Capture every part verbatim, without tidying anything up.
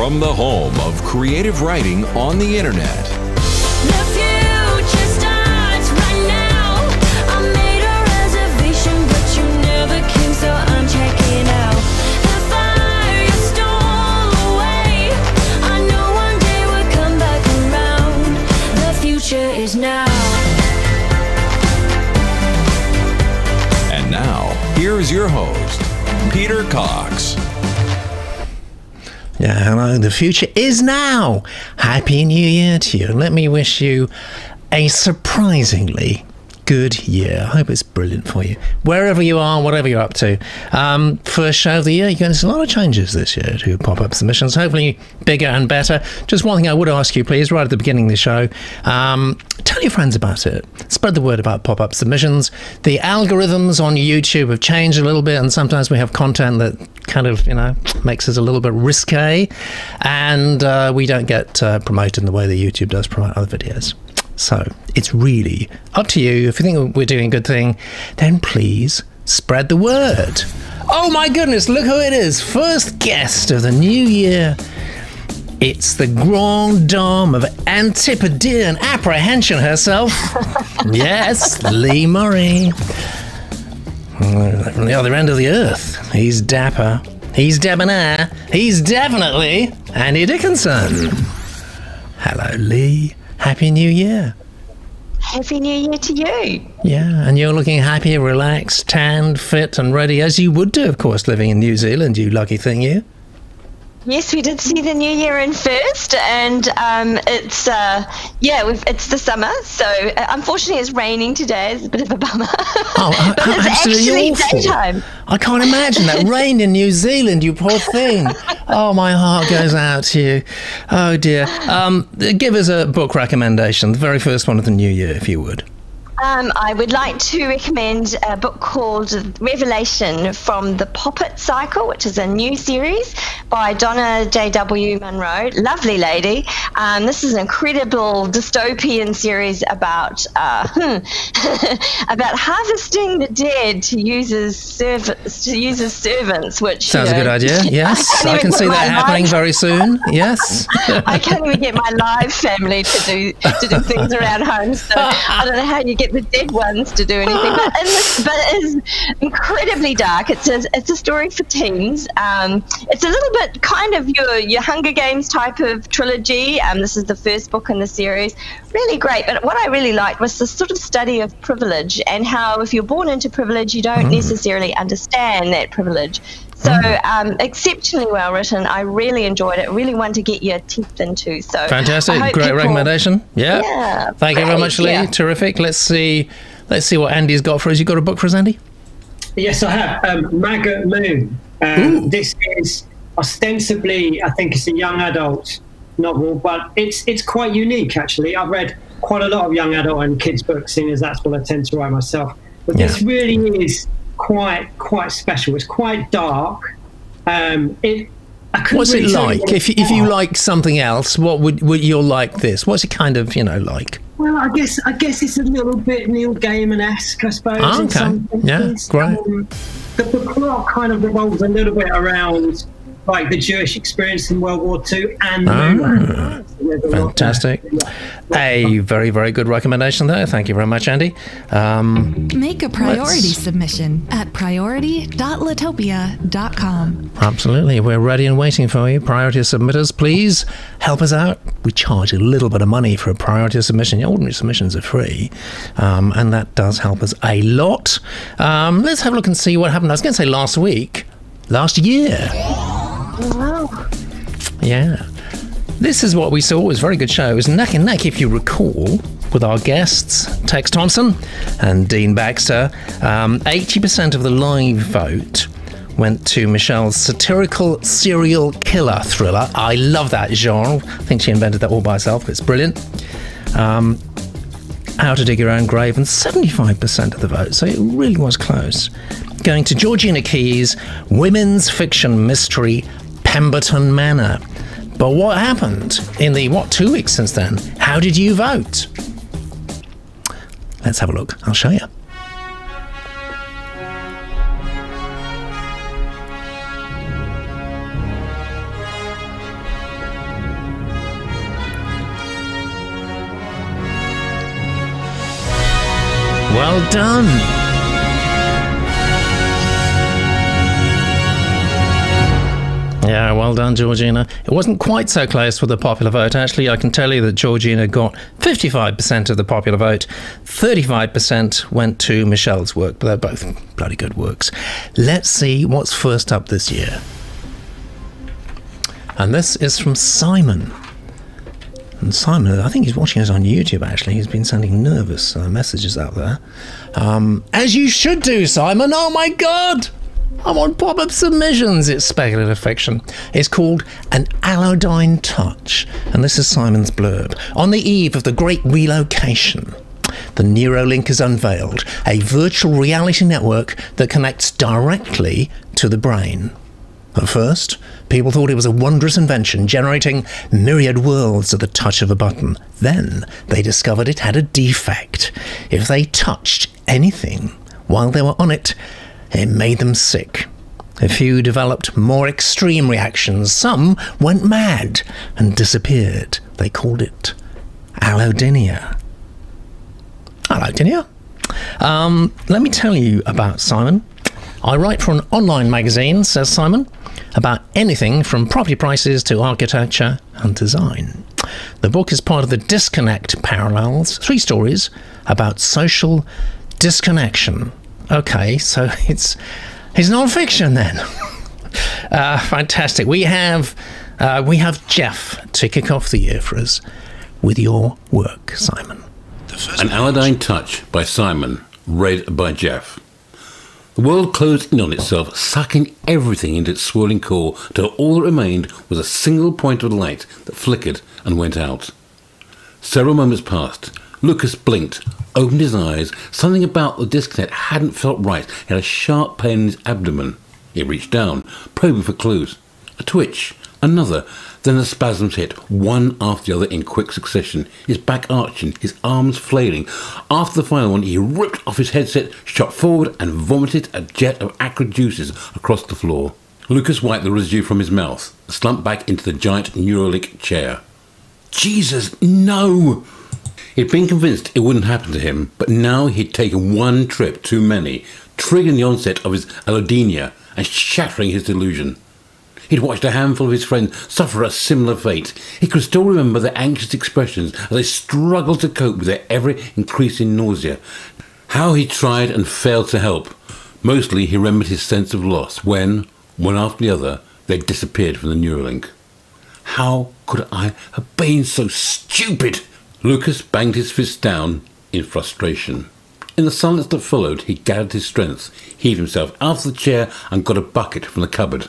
From the home of creative writing on the internet. The future starts right now. I made a reservation, but you never came, so I'm checking out. The fire you stole away. I know one day we'll come back around. The future is now. And now, here's your host, Peter Cox. Yeah, hello, the future is now. Happy New Year to you. Let me wish you a surprisingly good year. I hope it's brilliant for you. Wherever you are, whatever you're up to. Um, first show of the year, you're going to see a lot of changes this year to pop-up submissions. Hopefully bigger and better. Just one thing I would ask you, please, right at the beginning of the show, um, tell your friends about it. Spread the word about pop-up submissions. The algorithms on YouTube have changed a little bit, and sometimes we have content that kind of, you know, makes us a little bit risque, and uh, we don't get uh, promoted in the way that YouTube does promote other videos. So it's really up to you. If you think we're doing a good thing, then please spread the word. Oh my goodness, look who it is. First guest of the new year. It's the Grande Dame of Antipodean Apprehension herself. Yes, Lee Murray. From the other end of the earth. He's dapper. He's debonair. He's definitely Andy Dickinson. Hello, Lee. Happy New Year. Happy New Year to you. Yeah, and you're looking happy, relaxed, tanned, fit and ready, as you would do, of course, living in New Zealand, you lucky thing, you. Yes, we did see the new year in first, and um, it's, uh, yeah, we've, it's the summer, so uh, unfortunately it's raining today. It's a bit of a bummer. Oh, uh, but it's absolutely actually daytime. I can't imagine that rain in New Zealand, you poor thing. Oh, my heart goes out to you. Oh, dear. Um, give us a book recommendation, the very first one of the new year, if you would. Um, I would like to recommend a book called Revelation from the Poppet Cycle, which is a new series by Donna J W Munro. Lovely lady. Um, this is an incredible dystopian series about uh, hmm, about harvesting the dead to use as, serv to use as servants. Which sounds you know, a good idea. Yes, I, I can see that happening life. very soon. Yes, I can't even get my live family to do to do things around home. So I don't know how you get the dead ones to do anything, but, this, but it is incredibly dark. It's a, it's a story for teens. Um, it's a little bit kind of your, your Hunger Games type of trilogy. Um, this is the first book in the series. Really great, but what I really liked was the sort of study of privilege and how if you're born into privilege, you don't mm. necessarily understand that privilege. So um, exceptionally well written. I really enjoyed it. Really wanted to get your teeth into. So fantastic, great people, recommendation. Yeah, yeah thank great, you very much, Lee. Yeah. Terrific. Let's see. Let's see what Andy's got for us. You got a book for us, Andy? Yes, I have. Um, Maggot Moon. Um, this is ostensibly, I think, it's a young adult novel, but it's it's quite unique actually. I've read quite a lot of young adult and kids books, seeing as that's what I tend to write myself. But yeah. this really is. Quite, quite special. It's quite dark. Um, it. I What's really it like? If you, if you like something else, what would would you like this? What's it kind of you know like? Well, I guess I guess it's a little bit Neil Gaiman-esque, I suppose. Oh, okay. In some yeah, great. Um, the, the plot kind of revolves a little bit around like the Jewish experience in World War Two and. Oh, the fantastic! A very, very good recommendation there. Thank you very much, Andy. Um, Make a priority let's... submission at priority dot litopia dot com. Absolutely, we're ready and waiting for you, priority submitters. Please help us out. We charge a little bit of money for a priority submission. Your ordinary submissions are free, um, and that does help us a lot. Um, let's have a look and see what happened. I was going to say last week, last year. Wow. Yeah. This is what we saw. It was a very good show. It was neck and neck, if you recall, with our guests, Tex Thompson and Dean Baxter. Um, eighty percent of the live vote went to Michelle's satirical serial killer thriller. I love that genre. I think she invented that all by herself. It's brilliant. Um, How to Dig Your Own Grave, and seventy-five percent of the vote, so it really was close. Going to Georgina Key's women's fiction mystery, Pemberton Manor. But what happened in the, what, two weeks since then? How did you vote? Let's have a look. I'll show you. Well done. Yeah, well done, Georgina. It wasn't quite so close with the popular vote. Actually, I can tell you that Georgina got fifty-five percent of the popular vote. thirty-five percent went to Michelle's work, but they're both bloody good works. Let's see what's first up this year. And this is from Simon. And Simon, I think he's watching us on YouTube, actually. He's been sending nervous uh, messages out there. Um, as you should do, Simon. Oh, my God. I want pop-up submissions. It's speculative fiction. It's called An Allodyne Touch. And this is Simon's blurb. On the eve of the great relocation, the Neuralink is unveiled, a virtual reality network that connects directly to the brain. At first, people thought it was a wondrous invention, generating myriad worlds at the touch of a button. Then they discovered it had a defect. If they touched anything while they were on it, it made them sick. A few developed more extreme reactions. Some went mad and disappeared. They called it Allodynia. Allodynia? Um, let me tell you about Simon. I write for an online magazine, says Simon, about anything from property prices to architecture and design. The book is part of the Disconnect Parallels, three stories about social disconnection. Okay, so it's it's non-fiction then. uh, fantastic. We have uh, we have Jeff to kick off the year for us with your work, Simon. An Allodyne Touch by Simon, read by Jeff. The world closed in on itself, sucking everything into its swirling core till all that remained was a single point of light that flickered and went out. Several moments passed. Lucas blinked, opened his eyes. Something about the disconnect hadn't felt right. He had a sharp pain in his abdomen. He reached down, probing for clues. A twitch, another, then the spasms hit, one after the other in quick succession, his back arching, his arms flailing. After the final one, he ripped off his headset, shot forward, and vomited a jet of acrid juices across the floor. Lucas wiped the residue from his mouth, slumped back into the giant Neuralink chair. Jesus, no! He'd been convinced it wouldn't happen to him, but now he'd taken one trip too many, triggering the onset of his Allodynia and shattering his delusion. He'd watched a handful of his friends suffer a similar fate. He could still remember their anxious expressions as they struggled to cope with their ever-increasing nausea. How he tried and failed to help. Mostly he remembered his sense of loss when, one after the other, they disappeared from the Neuralink. How could I have been so stupid? Lucas banged his fist down in frustration. In the silence that followed, he gathered his strength, heaved himself out of the chair and got a bucket from the cupboard.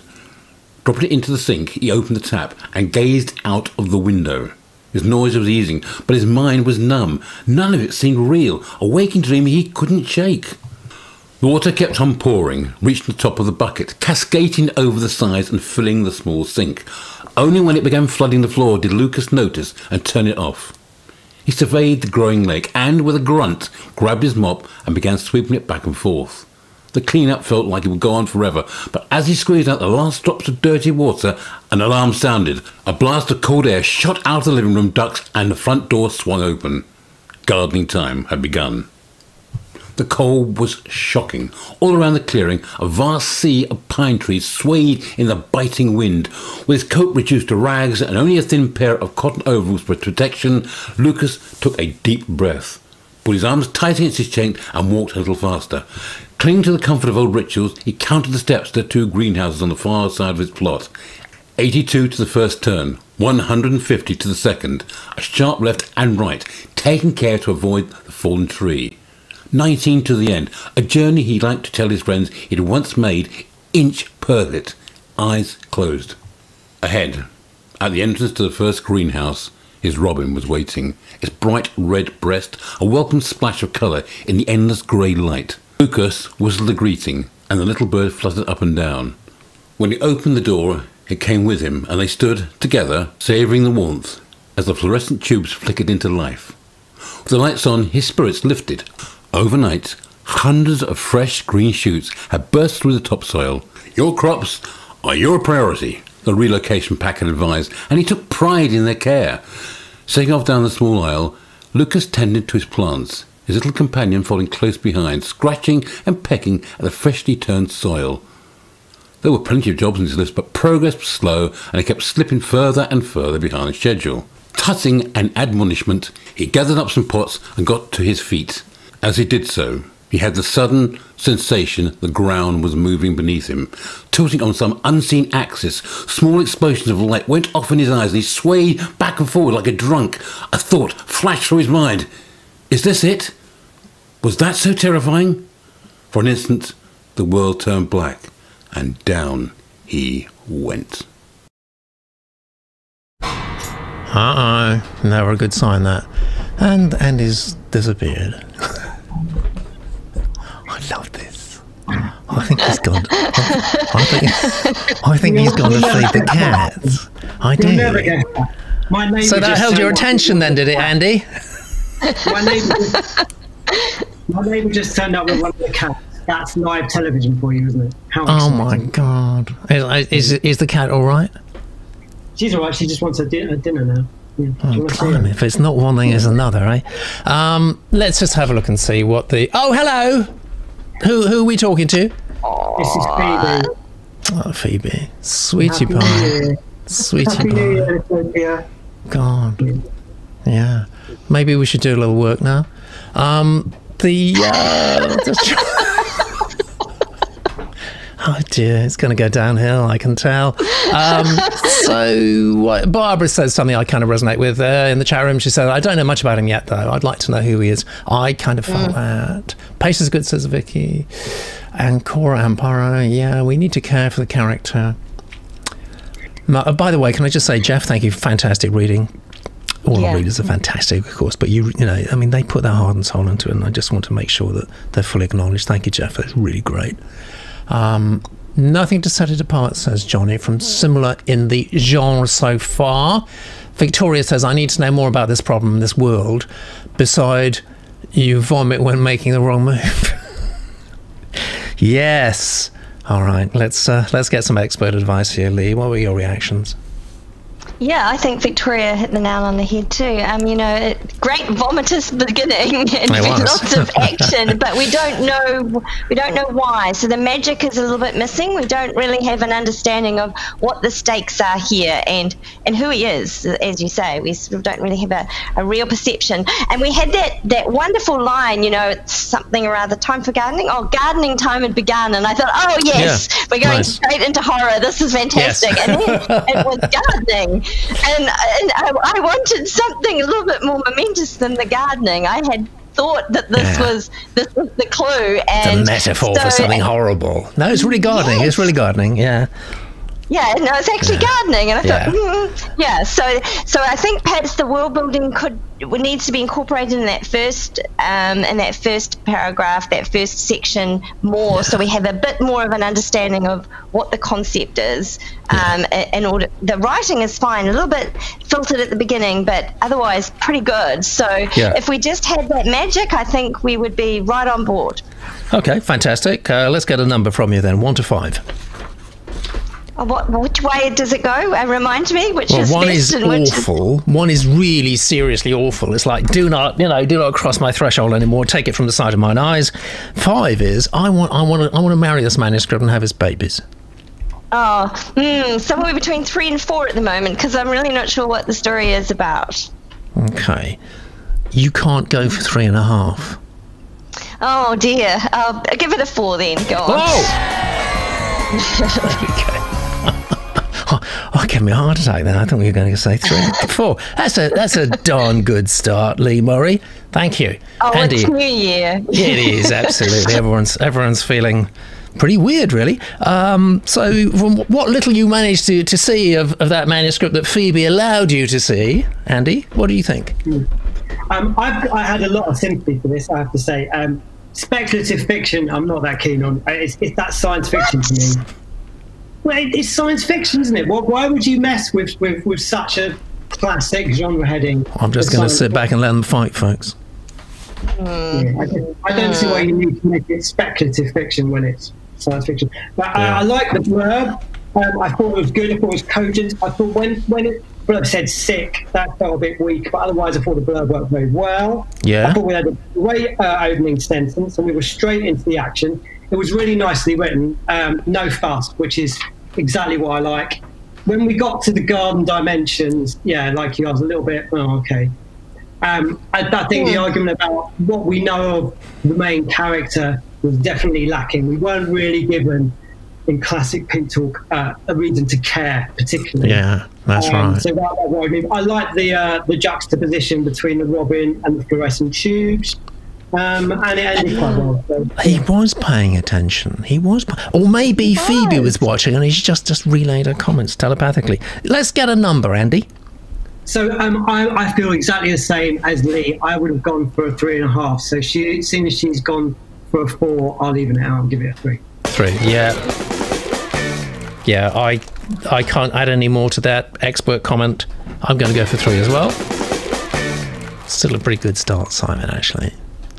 Dropping it into the sink, he opened the tap and gazed out of the window. His nausea was easing, but his mind was numb. None of it seemed real, a waking dream he couldn't shake. The water kept on pouring, reaching the top of the bucket, cascading over the sides and filling the small sink. Only when it began flooding the floor did Lucas notice and turn it off. He surveyed the growing lake and, with a grunt, grabbed his mop and began sweeping it back and forth. The clean-up felt like it would go on forever, but as he squeezed out the last drops of dirty water, an alarm sounded. A blast of cold air shot out of the living room ducts and the front door swung open. Gardening time had begun. The cold was shocking. All around the clearing, a vast sea of pine trees swayed in the biting wind. With his coat reduced to rags and only a thin pair of cotton overalls for protection, Lucas took a deep breath, put his arms tight against his chain and walked a little faster. Clinging to the comfort of old rituals, he counted the steps to the two greenhouses on the far side of his plot. eighty-two to the first turn, one hundred fifty to the second, a sharp left and right, taking care to avoid the fallen tree. nineteen to the end, a journey he liked to tell his friends he'd once made, inch per it, eyes closed. Ahead, at the entrance to the first greenhouse, his robin was waiting, its bright red breast a welcome splash of colour in the endless grey light. Lucas whistled a greeting, and the little bird fluttered up and down. When he opened the door, it came with him, and they stood together, savouring the warmth, as the fluorescent tubes flickered into life. With the lights on, his spirits lifted. Overnight, hundreds of fresh green shoots had burst through the topsoil. Your crops are your priority, the relocation packet advised, and he took pride in their care. Setting off down the small aisle, Lucas tended to his plants. his little companion following close behind, scratching and pecking at the freshly turned soil. There were plenty of jobs on his list, but progress was slow, and he kept slipping further and further behind the schedule. Tutting an admonishment, he gathered up some pots and got to his feet. As he did so, he had the sudden sensation the ground was moving beneath him, tilting on some unseen axis. Small explosions of light went off in his eyes, and he swayed back and forward like a drunk. A thought flashed through his mind. Is this it? Was that so terrifying? For an instant, the world turned black, and down he went. Uh-oh, never a good sign that. And Andy's disappeared. I love this. I think he's gone. I, I think, I think he's gone to feed the cats. I do. So that held your attention then, did it, Andy? My neighbour just, my neighbour just turned up with one of the cats. That's live television for you, isn't it? How oh my god! Is, is is the cat all right? She's all right. She just wants a, di a dinner now. Yeah. Oh, climb, if it's not one thing, it's another, eh? Um, let's just have a look and see what the. Oh, hello. Who who are we talking to? This is Phoebe. Oh, Phoebe, sweetie Happy pie, sweetie Happy pie. Year, god, yeah. Maybe we should do a little work now. Um, the. Uh, Oh dear, it's going to go downhill, I can tell. Um, so uh, Barbara says something I kind of resonate with uh, in the chat room. She said, I don't know much about him yet, though. I'd like to know who he is. I kind of felt yeah. that. Pace is good, says Vicky. And Cora Amparo, yeah, we need to care for the character. Uh, by the way, can I just say, Jeff, thank you for fantastic reading. All yeah. our readers are fantastic, of course, but you you know, I mean, they put their heart and soul into it, and I just want to make sure that they're fully acknowledged. Thank you, Jeff. That's really great. Um, nothing to set it apart, says Johnny, from similar in the genre so far. Victoria says, I need to know more about this problem, this world, beside you vomit when making the wrong move. Yes. All right, let's, uh, let's get some expert advice here, Lee. What were your reactions? Yeah, I think Victoria hit the nail on the head too. Um, you know, it, great vomitous beginning and lots of action, but we don't know we don't know why. So the magic is a little bit missing. We don't really have an understanding of what the stakes are here and and who he is, as you say. We sort of don't really have a, a real perception. And we had that that wonderful line, you know, it's something or other, time for gardening. Oh, gardening time had begun, and I thought, oh yes, yeah, we're going nice. straight into horror. This is fantastic. Yes. And then it was gardening. And, and I, I wanted something a little bit more momentous than the gardening. I had thought that this yeah. was this was the clue, and the metaphor so, for something horrible. No, it's really gardening. Yes. It's really gardening. Yeah. Yeah, no, it's actually yeah. gardening, and I thought, yeah. Mm, yeah. So, so I think perhaps the world building could needs to be incorporated in that first, um, in that first paragraph, that first section more, yeah. so we have a bit more of an understanding of what the concept is. Um, yeah. In order, the writing is fine, a little bit filtered at the beginning, but otherwise pretty good. So, yeah. if we just had that magic, I think we would be right on board. Okay, fantastic. Uh, let's get a number from you then, one to five. What, which way does it go? Uh, remind me, which well, is one is awful. Is... One is really seriously awful. It's like, do not, you know, do not cross my threshold anymore. Take it from the side of mine eyes. Five is, I want, I want to, I want to marry this manuscript and have his babies. Oh, mm, somewhere between three and four at the moment, because I'm really not sure what the story is about. Okay, you can't go for three and a half. Oh dear, I'll give it a four then. Go on. Oh. Okay. I gave me a heart attack then. I thought we were going to say three, four. That's a that's a darn good start, Lee Murray. Thank you. Oh, Andy, it's New Year. It is, absolutely. Everyone's everyone's feeling pretty weird, really. Um, so, from what little you managed to to see of of that manuscript that Phoebe allowed you to see, Andy, what do you think? Mm. Um, I've, I had a lot of sympathy for this, I have to say. Um, speculative fiction, I'm not that keen on. It's, it's that science fiction to me. Well, it's science fiction, isn't it? Well, why would you mess with, with, with such a classic genre heading? I'm just going to sit back and let them fight, folks. Mm. Yeah, I, don't, I don't see why you need to make it speculative fiction when it's science fiction. But yeah. I, I like the blurb. Um, I thought it was good. I thought it was cogent. I thought when, when it blurb said sick. That felt a bit weak, but otherwise I thought the blurb worked very well. Yeah. I thought we had a great uh, opening sentence and we were straight into the action. It was really nicely written. Um, no fuss, which is exactly what I like. When we got to the garden dimensions, yeah, like you, I was a little bit, oh, okay. Um, I, I think yeah. the argument about what we know of the main character was definitely lacking. We weren't really given, in classic Pink Talk, uh, a reason to care, particularly. Yeah, that's um, right. So that, that worried me. I like the uh, the juxtaposition between the robin and the fluorescent tubes. Um, and it ended quite well. So. He was paying attention. He was, or maybe he Phoebe was. was watching, and he's just just relayed her comments telepathically. Let's get a number, Andy. So um, I, I feel exactly the same as Lee. I would have gone for a three and a half. So she, as soon as she's gone for a four, I'll even it out and give it a three. Three, yeah, yeah. I I can't add any more to that expert comment. I'm going to go for three as well. Still a pretty good start, Simon. Actually.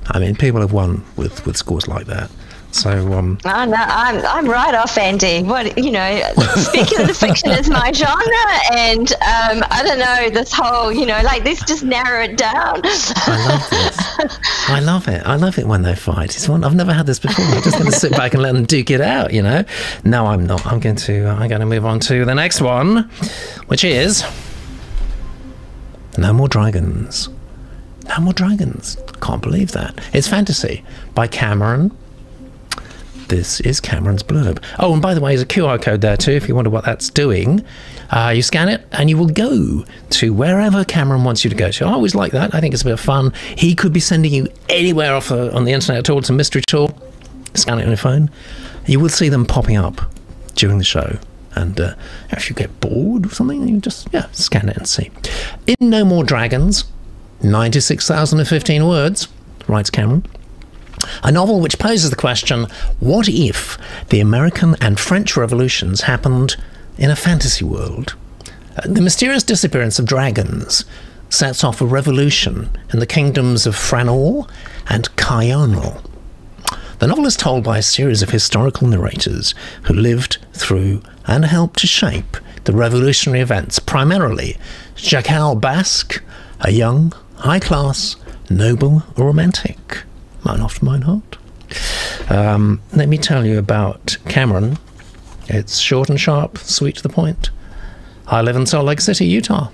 I mean, people have won with with scores like that. So um, oh, no, I'm I'm right off, Andy. What you know, speculative fiction is my genre, and um, I don't know this whole you know like this just narrow it down. I love this. I love it. I love it when they fight. It's one I've never had this before. I'm just going to sit back and let them duke it out. You know, no, I'm not. I'm going to uh, I'm going to move on to the next one, which is No More Dragons. No More Dragons. Can't believe that. It's Fantasy by Cameron. This is Cameron's blurb. Oh, and by the way, there's a Q R code there too if you wonder what that's doing. Uh, you scan it and you will go to wherever Cameron wants you to go to. I always like that. I think it's a bit of fun. He could be sending you anywhere off the, on the internet at all. It's a mystery tour. Scan it on your phone. You will see them popping up during the show. And uh, if you get bored or something, you just, yeah, scan it and see. In No More Dragons, ninety-six thousand fifteen words, writes Cameron. A novel which poses the question, what if the American and French revolutions happened in a fantasy world? The mysterious disappearance of dragons sets off a revolution in the kingdoms of Franoil and Cayonoil. The novel is told by a series of historical narrators who lived through and helped to shape the revolutionary events, primarily Jacal Basque, a young, high-class, noble romantic. Mine after mine heart. Um, let me tell you about Cameron. It's short and sharp, sweet to the point. I live in Salt Lake City, Utah.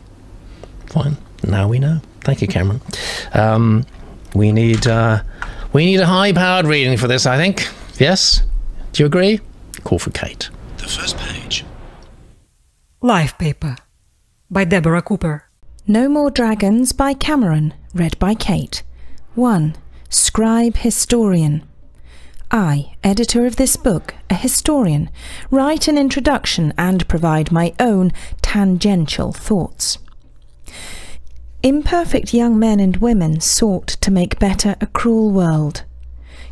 Fine. Now we know. Thank you, Cameron. Um, we need uh, we need a high-powered reading for this, I think. Yes? Do you agree? Call for Kate. The first page. Life Paper by Deborah Cooper. No More Dragons by Cameron, read by Kate. one. Scribe Historian. I, editor of this book, a historian, write an introduction and provide my own tangential thoughts. Imperfect young men and women sought to make better a cruel world.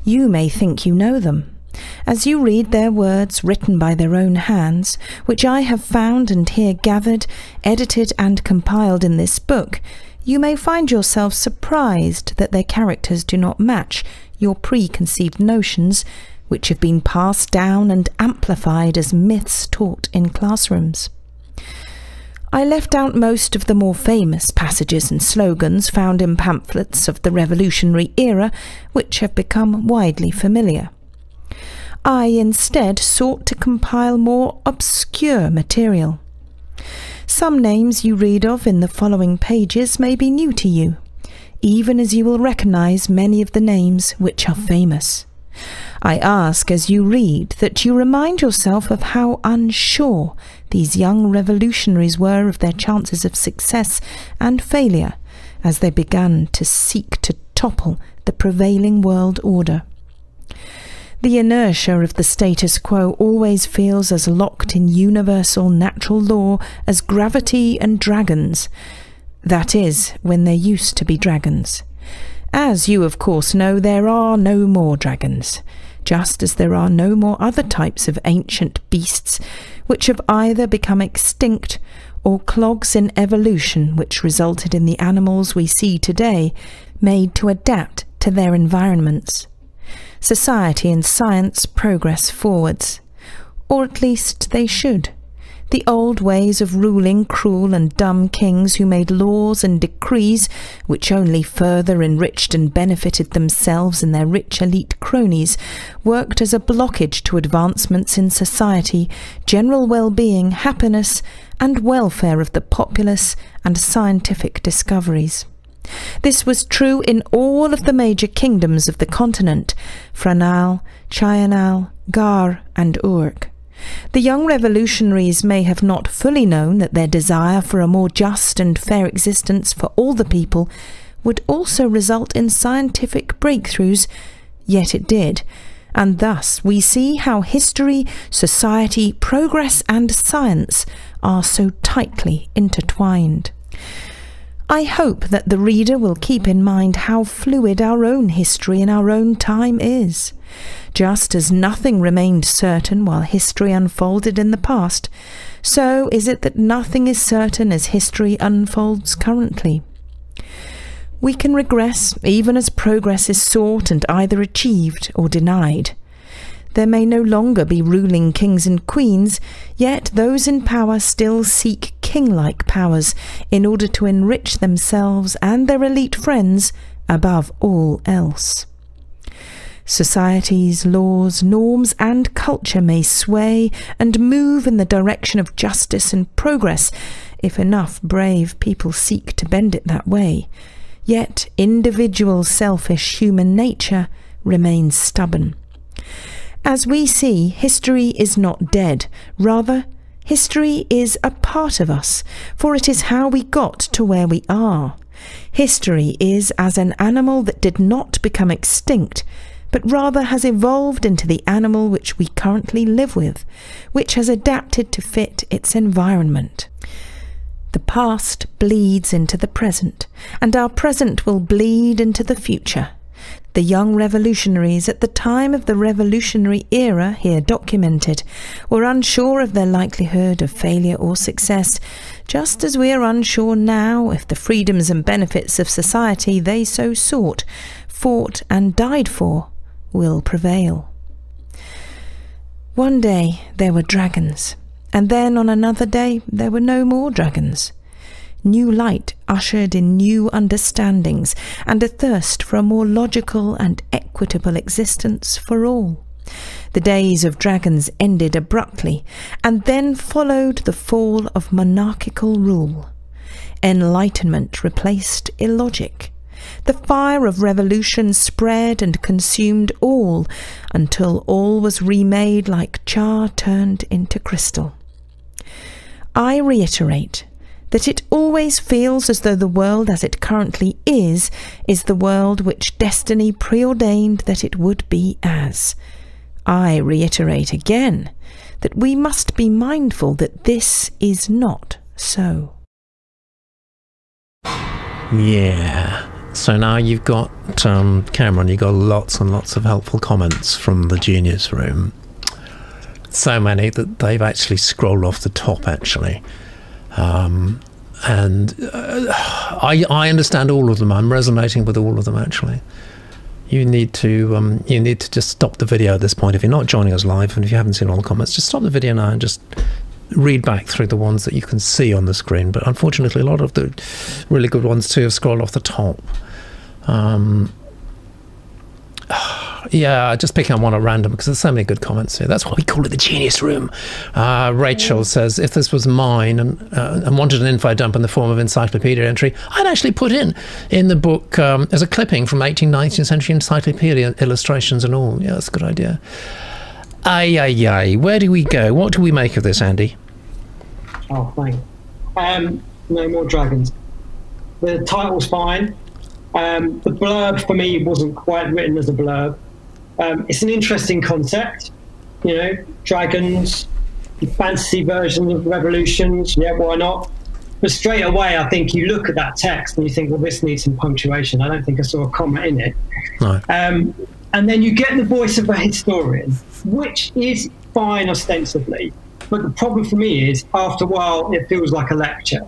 You may think you know them. As you read their words written by their own hands, which I have found and here gathered, edited and compiled in this book, you may find yourself surprised that their characters do not match your preconceived notions, which have been passed down and amplified as myths taught in classrooms. I left out most of the more famous passages and slogans found in pamphlets of the revolutionary era, which have become widely familiar. I instead sought to compile more obscure material. Some names you read of in the following pages may be new to you, even as you will recognise many of the names which are famous. I ask as you read that you remind yourself of how unsure these young revolutionaries were of their chances of success and failure as they began to seek to topple the prevailing world order. The inertia of the status quo always feels as locked in universal natural law as gravity and dragons. That is, when there used to be dragons. As you of course know, there are no more dragons, just as there are no more other types of ancient beasts which have either become extinct or clogs in evolution which resulted in the animals we see today, made to adapt to their environments. Society and science progress forwards, or at least they should. the old ways of ruling cruel and dumb kings who made laws and decrees which only further enriched and benefited themselves and their rich elite cronies, worked as a blockage to advancements in society, general well-being, happiness, and welfare of the populace and scientific discoveries. This was true in all of the major kingdoms of the continent, Franoil, Chianal, Gar, and Uruk. The young revolutionaries may have not fully known that their desire for a more just and fair existence for all the people would also result in scientific breakthroughs, yet it did, and thus we see how history, society, progress and science are so tightly intertwined. I hope that the reader will keep in mind how fluid our own history in our own time is. Just as nothing remained certain while history unfolded in the past, so is it that nothing is certain as history unfolds currently. We can regress even as progress is sought and either achieved or denied. There may no longer be ruling kings and queens, yet those in power still seek king-like powers in order to enrich themselves and their elite friends above all else. Societies, laws, norms and culture may sway and move in the direction of justice and progress if enough brave people seek to bend it that way, yet individual selfish human nature remains stubborn. As we see, history is not dead, rather history is a part of us, for it is how we got to where we are. History is as an animal that did not become extinct, but rather has evolved into the animal which we currently live with, which has adapted to fit its environment. The past bleeds into the present, and our present will bleed into the future. The young revolutionaries at the time of the revolutionary era here documented were unsure of their likelihood of failure or success, just as we are unsure now if the freedoms and benefits of society they so sought, fought and died for will prevail. One day there were dragons, and then on another day there were no more dragons. New light ushered in new understandings and a thirst for a more logical and equitable existence for all. The days of dragons ended abruptly, and then followed the fall of monarchical rule. Enlightenment replaced illogic. The fire of revolution spread and consumed all, until all was remade like char turned into crystal. I reiterate that it always feels as though the world as it currently is, is the world which destiny preordained that it would be as. I reiterate again that we must be mindful that this is not so. Yeah, so now you've got, um, Cameron, you've got lots and lots of helpful comments from the Genius Room. So many that they've actually scrolled off the top, actually. Um, and uh, I, I understand all of them. I'm resonating with all of them, actually. You need to um, you need to just stop the video at this point if you're not joining us live, and if you haven't seen all the comments, just stop the video now and just read back through the ones that you can see on the screen. But unfortunately, a lot of the really good ones too have scrolled off the top. Um, yeah, just picking on one at random because there's so many good comments here. That's why we call it the Genius Room. Uh, Rachel says, if this was mine and, uh, and wanted an info dump in the form of encyclopedia entry, I'd actually put in in the book um, as a clipping from eighteenth, nineteenth century encyclopedia illustrations and all. Yeah, that's a good idea. Aye, aye, aye. Where do we go? What do we make of this, Andy? Oh, fine. Um, no more dragons. The title's fine. Um, the blurb for me wasn't quite written as a blurb. Um, it's an interesting concept, you know, dragons, fantasy version of revolutions, yeah, why not? But straight away, I think you look at that text and you think, well, this needs some punctuation. I don't think I saw a comma in it. No. Um, and then you get the voice of a historian, which is fine ostensibly, but the problem for me is, after a while, it feels like a lecture.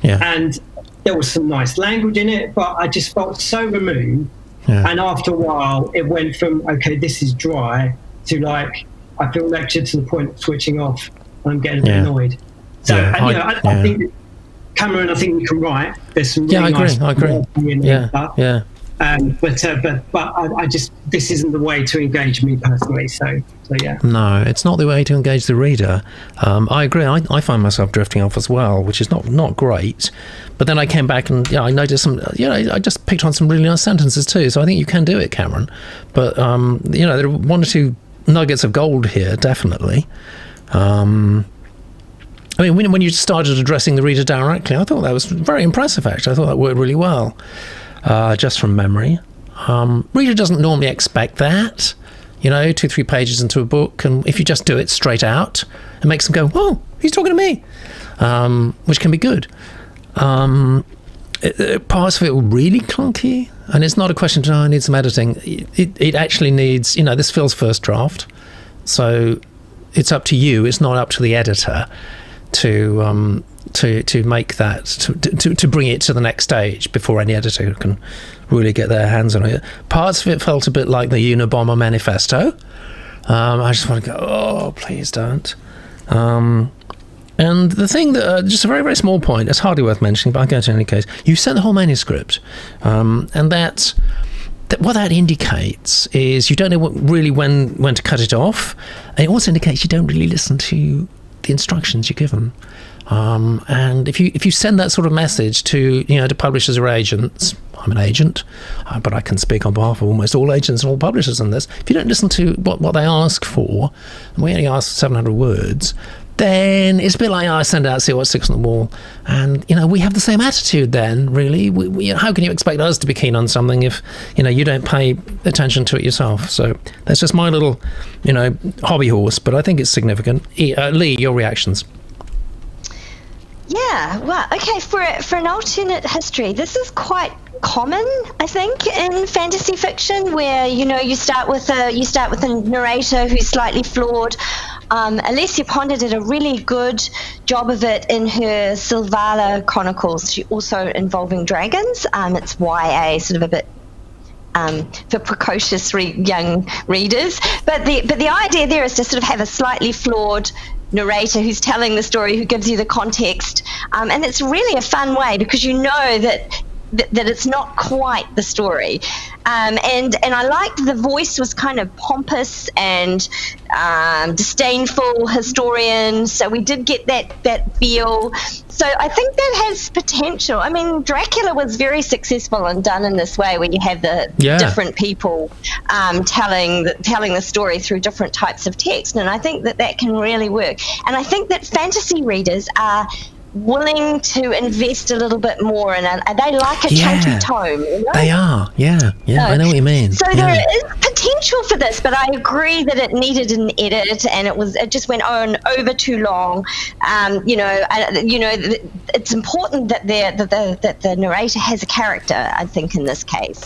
Yeah. And there was some nice language in it, but I just felt so removed. Yeah. And after a while, it went from, okay, this is dry, to like, I feel lectured to the point of switching off, and I'm getting a bit yeah. annoyed. So yeah, and, you know, I, I, yeah. I think Cameron, I think you can write. There's some really yeah, I agree. Nice I agree. In yeah, there, yeah. Um, but uh, but but I, I just this isn't the way to engage me personally. So so yeah. No, it's not the way to engage the reader. Um, I agree. I, I find myself drifting off as well, which is not not great. But then I came back and yeah, you know, I noticed some. You know, I just picked on some really nice sentences too. So I think you can do it, Cameron. But um, you know, there are one or two nuggets of gold here, definitely. Um, I mean, when when you started addressing the reader directly, I thought that was very impressive. Actually, I thought that worked really well. Uh, just from memory. Um, reader doesn't normally expect that, you know, two, three pages into a book, and if you just do it straight out, it makes them go, whoa, he's talking to me, um, which can be good. Um, it, it, parts of it were really clunky, and it's not a question to, oh, I need some editing. It, it, it actually needs, you know, this feels first draft, so it's up to you, it's not up to the editor to... Um, to to make that to, to to bring it to the next stage before any editor can really get their hands on it. Parts of it felt a bit like the Unabomber manifesto. um I just want to go, oh please don't. Um and the thing that uh, just a very very small point, it's hardly worth mentioning, but I'll go to in any case, you sent the whole manuscript, um and that That what that indicates is you don't know what, really when when to cut it off, and it also indicates you don't really listen to the instructions you're given. Um, and if you if you send that sort of message to you know to publishers or agents, I'm an agent, uh, but I can speak on behalf of almost all agents and all publishers in this. If you don't listen to what what they ask for, and we only ask seven hundred words, then it's a bit like, oh, I send out, see what's six on the wall, and you know we have the same attitude then. Really, we, we, how can you expect us to be keen on something if you know you don't pay attention to it yourself? So that's just my little you know hobby horse, but I think it's significant. Uh, Lee, your reactions. Yeah, well, okay, for, for an alternate history, this is quite common, I think, in fantasy fiction, where, you know, you start with a, you start with a narrator who's slightly flawed. Um, Alessia Ponder did a really good job of it in her Silvala Chronicles, she also involving dragons. Um, it's Y A, sort of a bit Um, for precocious re young readers, but the but the idea there is to sort of have a slightly flawed narrator who's telling the story, who gives you the context, um, and it's really a fun way because you know that that, that it's not quite the story, um, and and I liked the voice was kind of pompous and um, disdainful historian, so we did get that that feel. So I think that has potential. I mean, Dracula was very successful and done in this way, when you have the yeah. different people um, telling the, telling the story through different types of text, and I think that that can really work. And I think that fantasy readers are willing to invest a little bit more in it. They like a yeah, chunky tome. You know? They are, yeah, yeah. So, I know what you mean. So yeah. there is potential for this, but I agree that it needed an edit, and it was it just went on over too long. Um, you know, uh, you know, it's important that the that the that the narrator has a character, I think, in this case.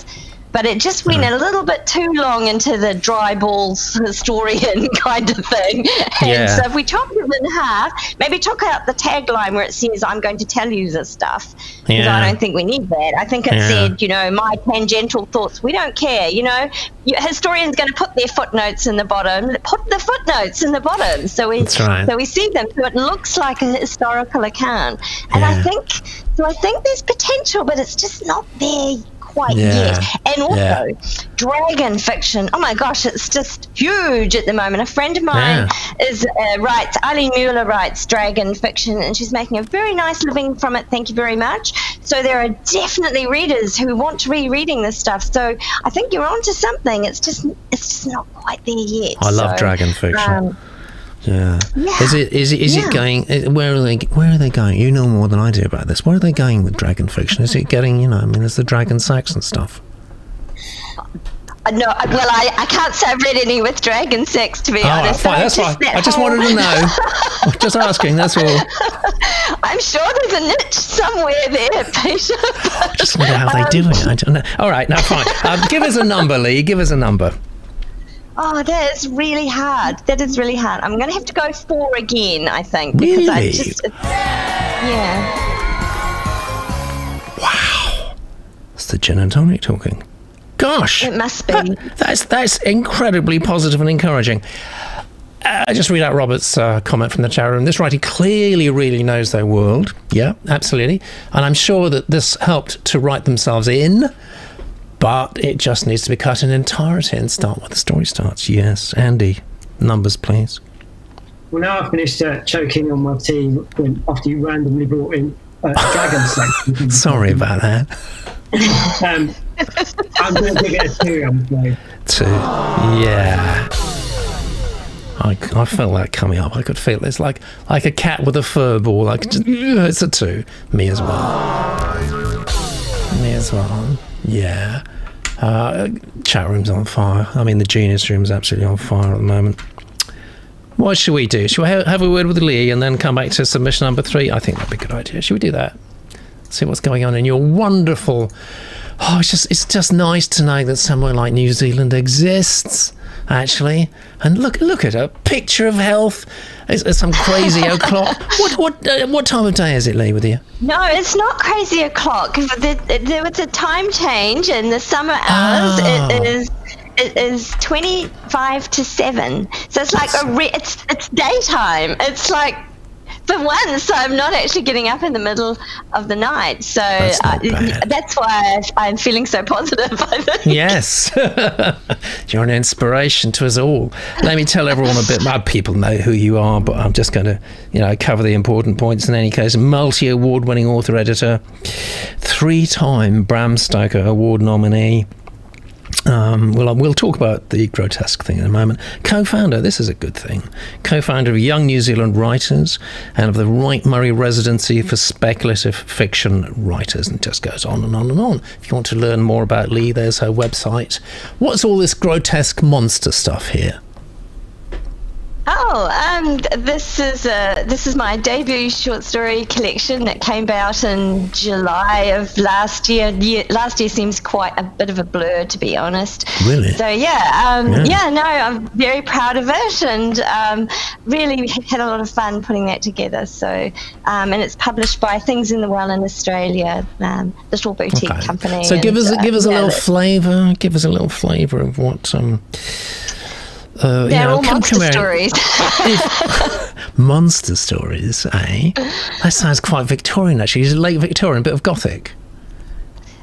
But it just went a little bit too long into the dry balls historian kind of thing. And yeah. so if we chopped it in half, maybe took out the tagline where it says, I'm going to tell you this stuff. Because yeah. I don't think we need that. I think it yeah. said, you know, my tangential thoughts. We don't care, you know. Your historian's going to put their footnotes in the bottom. Put the footnotes in the bottom. So we, right. so we see them. So it looks like a historical account. And yeah. I think, so I think there's potential, but it's just not there quite yeah. yet. And also yeah. dragon fiction, oh my gosh, it's just huge at the moment. A friend of mine yeah. is uh, writes Eileen Mueller writes dragon fiction, and she's making a very nice living from it, thank you very much. So there are definitely readers who want to be reading this stuff, so I think you're onto something. It's just it's just not quite there yet. I love so, dragon fiction. um, Yeah. yeah. Is it is it is yeah. it going? Where are they? Where are they going? You know more than I do about this. Where are they going with dragon fiction? Is it getting? You know, I mean, is the Dragon Saxon stuff? No, well, I, I can't say I've read any with Dragon Sex, to be oh, honest. Fine, that's just fine. I just whole... wanted to know. Just asking, that's all. I'm sure there's a niche somewhere there, Peter. I just wonder how um, they do it. I don't know. All right, now fine. Um, give us a number, Lee. Give us a number. Oh, that is really hard. That is really hard. I'm going to have to go four again, I think. Because really? I just, yeah. Wow. That's the gin and tonic talking. Gosh. It must be. That, that's, that's incredibly positive and encouraging. Uh, Uh, just read out Robert's uh, comment from the chat room. This writer clearly really knows their world. Yeah, absolutely. And I'm sure that this helped to write themselves in, but it just needs to be cut in entirety and start where the story starts. Yes, Andy, numbers, please. Well, now I've finished uh, choking on my tea when, after you randomly brought in uh, dragons. Sorry about that. um, I'm going to get a two, I'm afraid. Two, yeah. I, I felt that coming up. I could feel it. It's like like a cat with a fur ball. Like just, it's a two. Me as well. Me as well. Yeah. Uh, chat room's on fire. I mean, the genius room's absolutely on fire at the moment. What should we do? Should we have, have a word with Lee and then come back to submission number three? I think that'd be a good idea. Should we do that? See what's going on in your wonderful. Oh, it's just it's just nice to know that somewhere like New Zealand exists. Actually, and look, look at a picture of health. It's, it's some crazy o'clock. What, what, uh, what time of day is it, Lee? With you? No, it's not crazy o'clock. There, there was a time change in the summer hours. Oh. It is, it is twenty-five to seven. So it's like That's... a re it's it's daytime. It's like. For once, so I'm not actually getting up in the middle of the night, so that's, I, that's why I'm feeling so positive, I think. Yes. You're an inspiration to us all. Let me tell everyone a bit. My people know who you are, but I'm just going to, you know, cover the important points. In any case, multi-award-winning author-editor, three-time Bram Stoker Award nominee. Um, well, we'll talk about the grotesque thing in a moment. Co-founder, this is a good thing, co-founder of Young New Zealand Writers and of the Wright Murray Residency for Speculative Fiction Writers, and it just goes on and on and on. If you want to learn more about Lee, there's her website. What's all this grotesque monster stuff here? Oh, um, this is a, this is my debut short story collection that came out in July of last year. year. Last year seems quite a bit of a blur, to be honest. Really? So yeah, um, yeah. yeah, no, I'm very proud of it, and um, really had a lot of fun putting that together. So, um, and it's published by Things in the Well in Australia, um, little boutique okay. company. So and, give us uh, give us a yeah, little flavour. Give us a little flavour of what. Um, Uh, They're you know, all monster stories. Monster stories, eh? That sounds quite Victorian, actually. It's late Victorian, a bit of Gothic.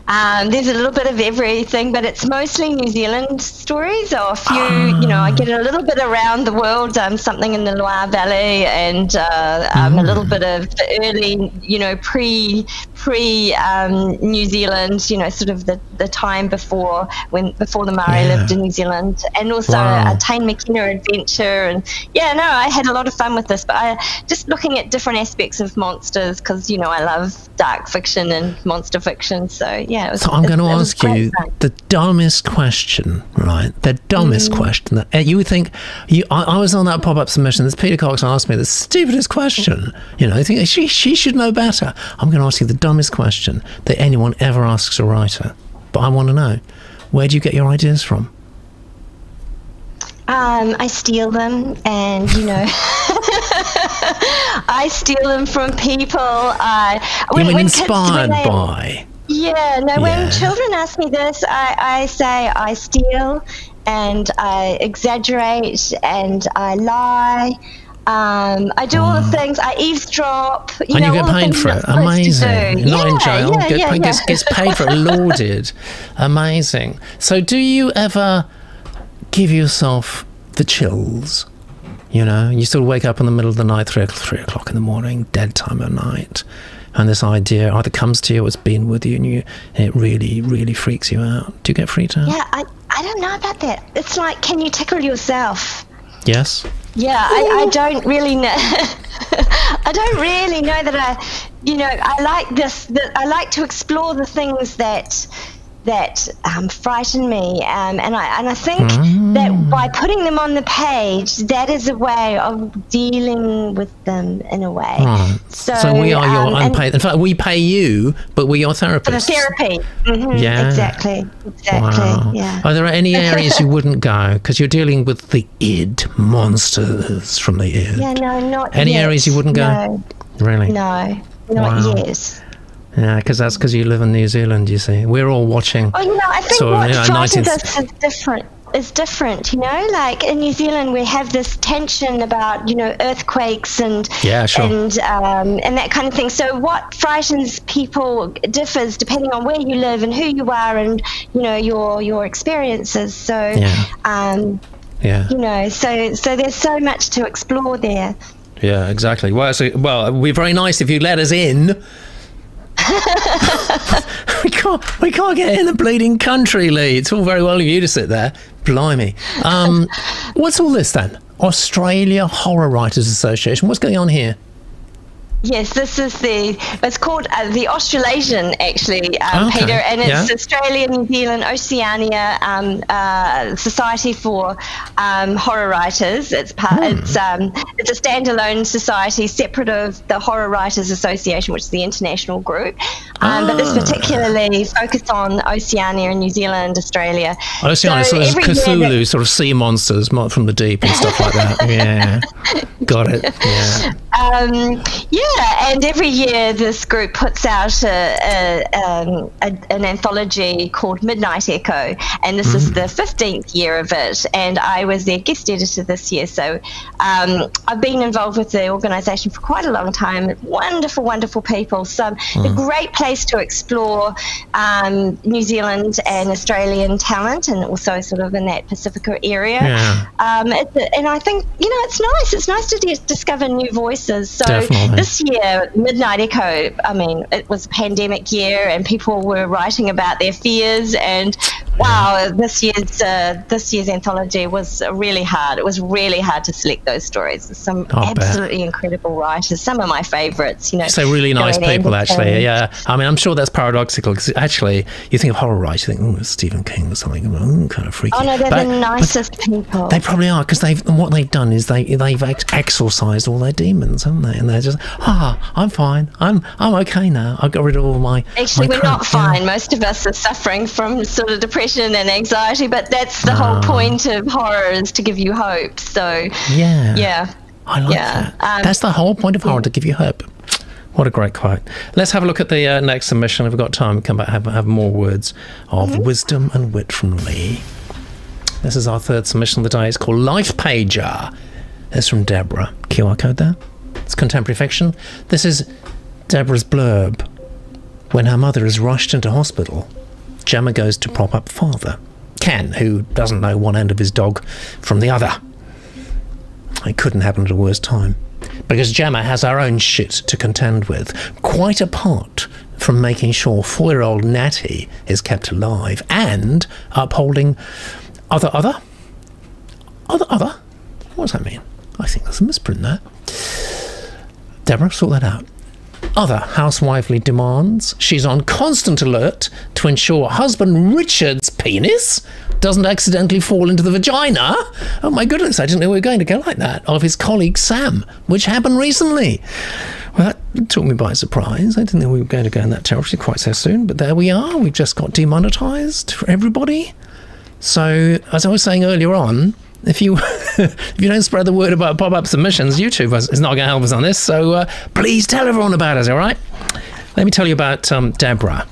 Um, there's a little bit of everything, but it's mostly New Zealand stories, or a few, um, you know, I get a little bit around the world, um, something in the Loire Valley, and uh, um, mm. a little bit of the early, you know, pre, pre um, New Zealand, you know, sort of the, the time before when before the Maori yeah. lived in New Zealand, and also wow. a Tane McKenna adventure, and yeah, no, I had a lot of fun with this, but I just looking at different aspects of monsters, because, you know, I love dark fiction and monster fiction, so yeah. Yeah, was, so I'm going to ask you fun. the dumbest question, right? The dumbest mm. question. That you would think, you, I, I was on that pop-up submission, this Peter Cox asked me the stupidest question. You know, I think she, she should know better. I'm going to ask you the dumbest question that anyone ever asks a writer. But I want to know, where do you get your ideas from? Um, I steal them, and you know, I steal them from people. Uh, when, you mean when inspired kids, when by... Yeah, no, when yeah. children ask me this, I, I say I steal and I exaggerate and I lie. Um, I do all the things. I eavesdrop. You and know, you get paid for it. Amazing. Not yeah, in jail. Yeah, get, yeah, yeah. Gets, gets paid for it. Lauded. Amazing. So do you ever give yourself the chills? You know, you sort of wake up in the middle of the night, three, three o'clock in the morning, dead time of night. And this idea either comes to you or it's been with you and, you and it really, really freaks you out. Do you get freaked out? Yeah, I, I don't know about that. It's like, can you tickle yourself? Yes. Yeah, I, I don't really know. I don't really know that I, you know, I like this. That I like to explore the things that... that um, frighten me, um, and I and I think mm. that by putting them on the page, that is a way of dealing with them in a way. Right. So, so we are your um, unpaid. In fact, we pay you, but we're your therapists. For the therapy. Mm-hmm. Yeah. Exactly. Exactly. Wow. Yeah. Are there any areas you wouldn't go because you're dealing with the id monsters from the id? Yeah. No. Not any yet. areas you wouldn't go. No. Really. No. Not wow. yet. Yeah, because that's because you live in New Zealand, you see. We're all watching. Oh, you know, I think sort of, what you know, frightens us is different. is different, you know, like in New Zealand we have this tension about, you know, earthquakes and yeah, sure. and um, and that kind of thing. So what frightens people differs depending on where you live and who you are and, you know, your your experiences. So yeah. um yeah you know so so there's so much to explore there. Yeah, exactly. Well, so, well, it would be very nice if you let us in. we can't we can't get in the bleeding country, Lee. It's all very well of you to sit there. Blimey. Um, what's all this then? Australia Horror Writers Association. What's going on here? Yes, this is the, it's called uh, the Australasian, actually, um, okay. Peter, and it's yeah. Australia, New Zealand, Oceania um, uh, Society for um, Horror Writers. It's part, hmm. it's, um, it's a standalone society separate of the Horror Writers Association, which is the international group, um, ah. but this particularly focused on Oceania and New Zealand, Australia. Oceania, so, so there's Cthulhu, sort of sea monsters from the deep and stuff like that. Yeah, got it. Yeah. Um, yeah. Yeah, and every year this group puts out a, a, um, a, an anthology called Midnight Echo, and this mm. is the fifteenth year of it, and I was their guest editor this year. So um, I've been involved with the organisation for quite a long time. Wonderful, wonderful people. So mm. a great place to explore um, New Zealand and Australian talent, and also sort of in that Pacifica area. Yeah. Um, it's a, and I think, you know, it's nice. It's nice to d discover new voices. So Definitely. This year, Midnight Echo, I mean, it was a pandemic year and people were writing about their fears, and wow, this year's uh, this year's anthology was really hard. It was really hard to select those stories. Some I'll absolutely bet. incredible writers, some of my favourites, you know. So really nice people, actually, yeah. I mean, I'm sure that's paradoxical, because actually, you think of horror writers, you think, oh, Stephen King or something, oh, kind of freaky. Oh, no, they're but, the nicest people. They probably are, because they've, what they've done is they, they've ex exorcised all their demons, haven't they? And they're just... ah, I'm fine. I'm I'm okay now. I got rid of all my. Actually, my we're crap. not fine. Yeah. Most of us are suffering from sort of depression and anxiety, but that's the ah. whole point of horror, is to give you hope. So yeah, yeah, I like yeah. that. Um, that's the whole point of horror, to give you hope. What a great quote. Let's have a look at the uh, next submission. If we've got time, come back have have more words of mm-hmm. wisdom and wit from Lee. This is our third submission of the day. It's called Life Paper. It's from Deborah. Q R code there. It's contemporary fiction. This is Deborah's blurb. When her mother is rushed into hospital, Gemma goes to prop up father, Ken, who doesn't know one end of his dog from the other. It couldn't happen at a worse time, because Gemma has her own shit to contend with, quite apart from making sure four-year-old Natty is kept alive and upholding other, other? Other, other? What does that mean? I think there's a misprint there. Deborah, sort that out. Other housewifely demands. She's on constant alert to ensure husband Richard's penis doesn't accidentally fall into the vagina. Oh my goodness, I didn't know we were going to go like that. Of his colleague Sam, which happened recently. Well, that took me by surprise. I didn't think we were going to go in that territory quite so soon, but there we are. We've just got demonetized for everybody. So, as I was saying earlier on, If you if you don't spread the word about pop-up submissions, YouTube is not going to help us on this. So uh, please tell everyone about us, all right? Let me tell you about um, Deborah.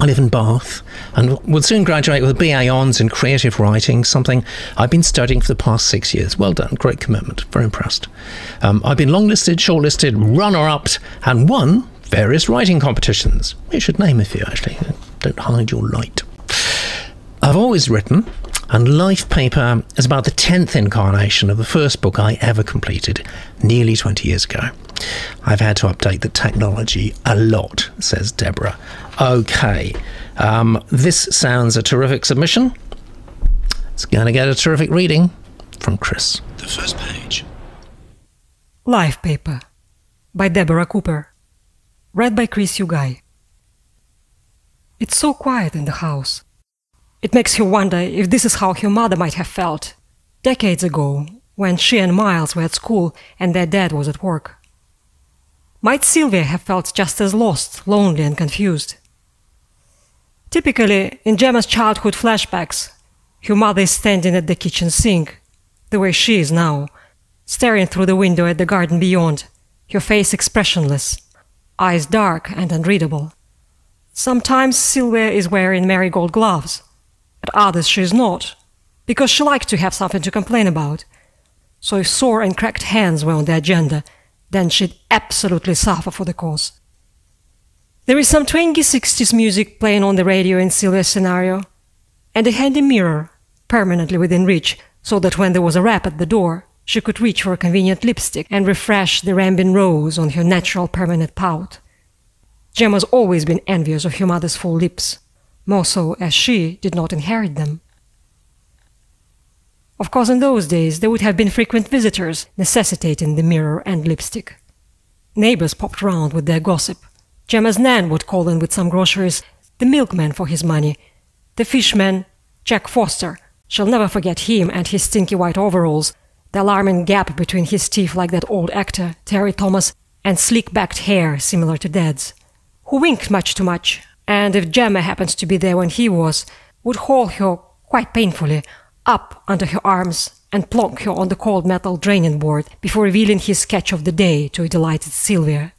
I live in Bath and will soon graduate with a B A Hons in creative writing, something I've been studying for the past six years. Well done. Great commitment. Very impressed. Um, I've been longlisted, shortlisted, runner-upped and won various writing competitions. We should name a few, actually. Don't hide your light. I've always written, and Life Paper is about the tenth incarnation of the first book I ever completed, nearly twenty years ago. I've had to update the technology a lot, says Deborah. Okay, um, this sounds a terrific submission. It's going to get a terrific reading from Chris. The first page. Life Paper by Deborah Cooper. Read by Chris Ugai. It's so quiet in the house. It makes you wonder if this is how her mother might have felt decades ago, when she and Miles were at school and their dad was at work. Might Sylvia have felt just as lost, lonely and confused? Typically, in Gemma's childhood flashbacks, her mother is standing at the kitchen sink, the way she is now, staring through the window at the garden beyond, her face expressionless, eyes dark and unreadable. Sometimes Sylvia is wearing marigold gloves, at others she is not, because she liked to have something to complain about. So if sore and cracked hands were on the agenda, then she'd absolutely suffer for the cause. There is some twangy sixties music playing on the radio in Sylvia's scenario, and a handy mirror, permanently within reach, so that when there was a rap at the door, she could reach for a convenient lipstick and refresh the rambling rose on her natural permanent pout. Gemma's always been envious of her mother's full lips, more so as she did not inherit them. Of course, in those days, there would have been frequent visitors necessitating the mirror and lipstick. Neighbors popped round with their gossip. Gemma's nan would call in with some groceries, the milkman for his money, the fishman, Jack Foster. She'll never forget him and his stinky white overalls, the alarming gap between his teeth like that old actor, Terry Thomas, and sleek-backed hair similar to Dad's, who winked much too much, and if Gemma happened to be there when he was, would haul her, quite painfully, up under her arms and plonk her on the cold metal draining board before revealing his sketch of the day to a delighted Sylvia.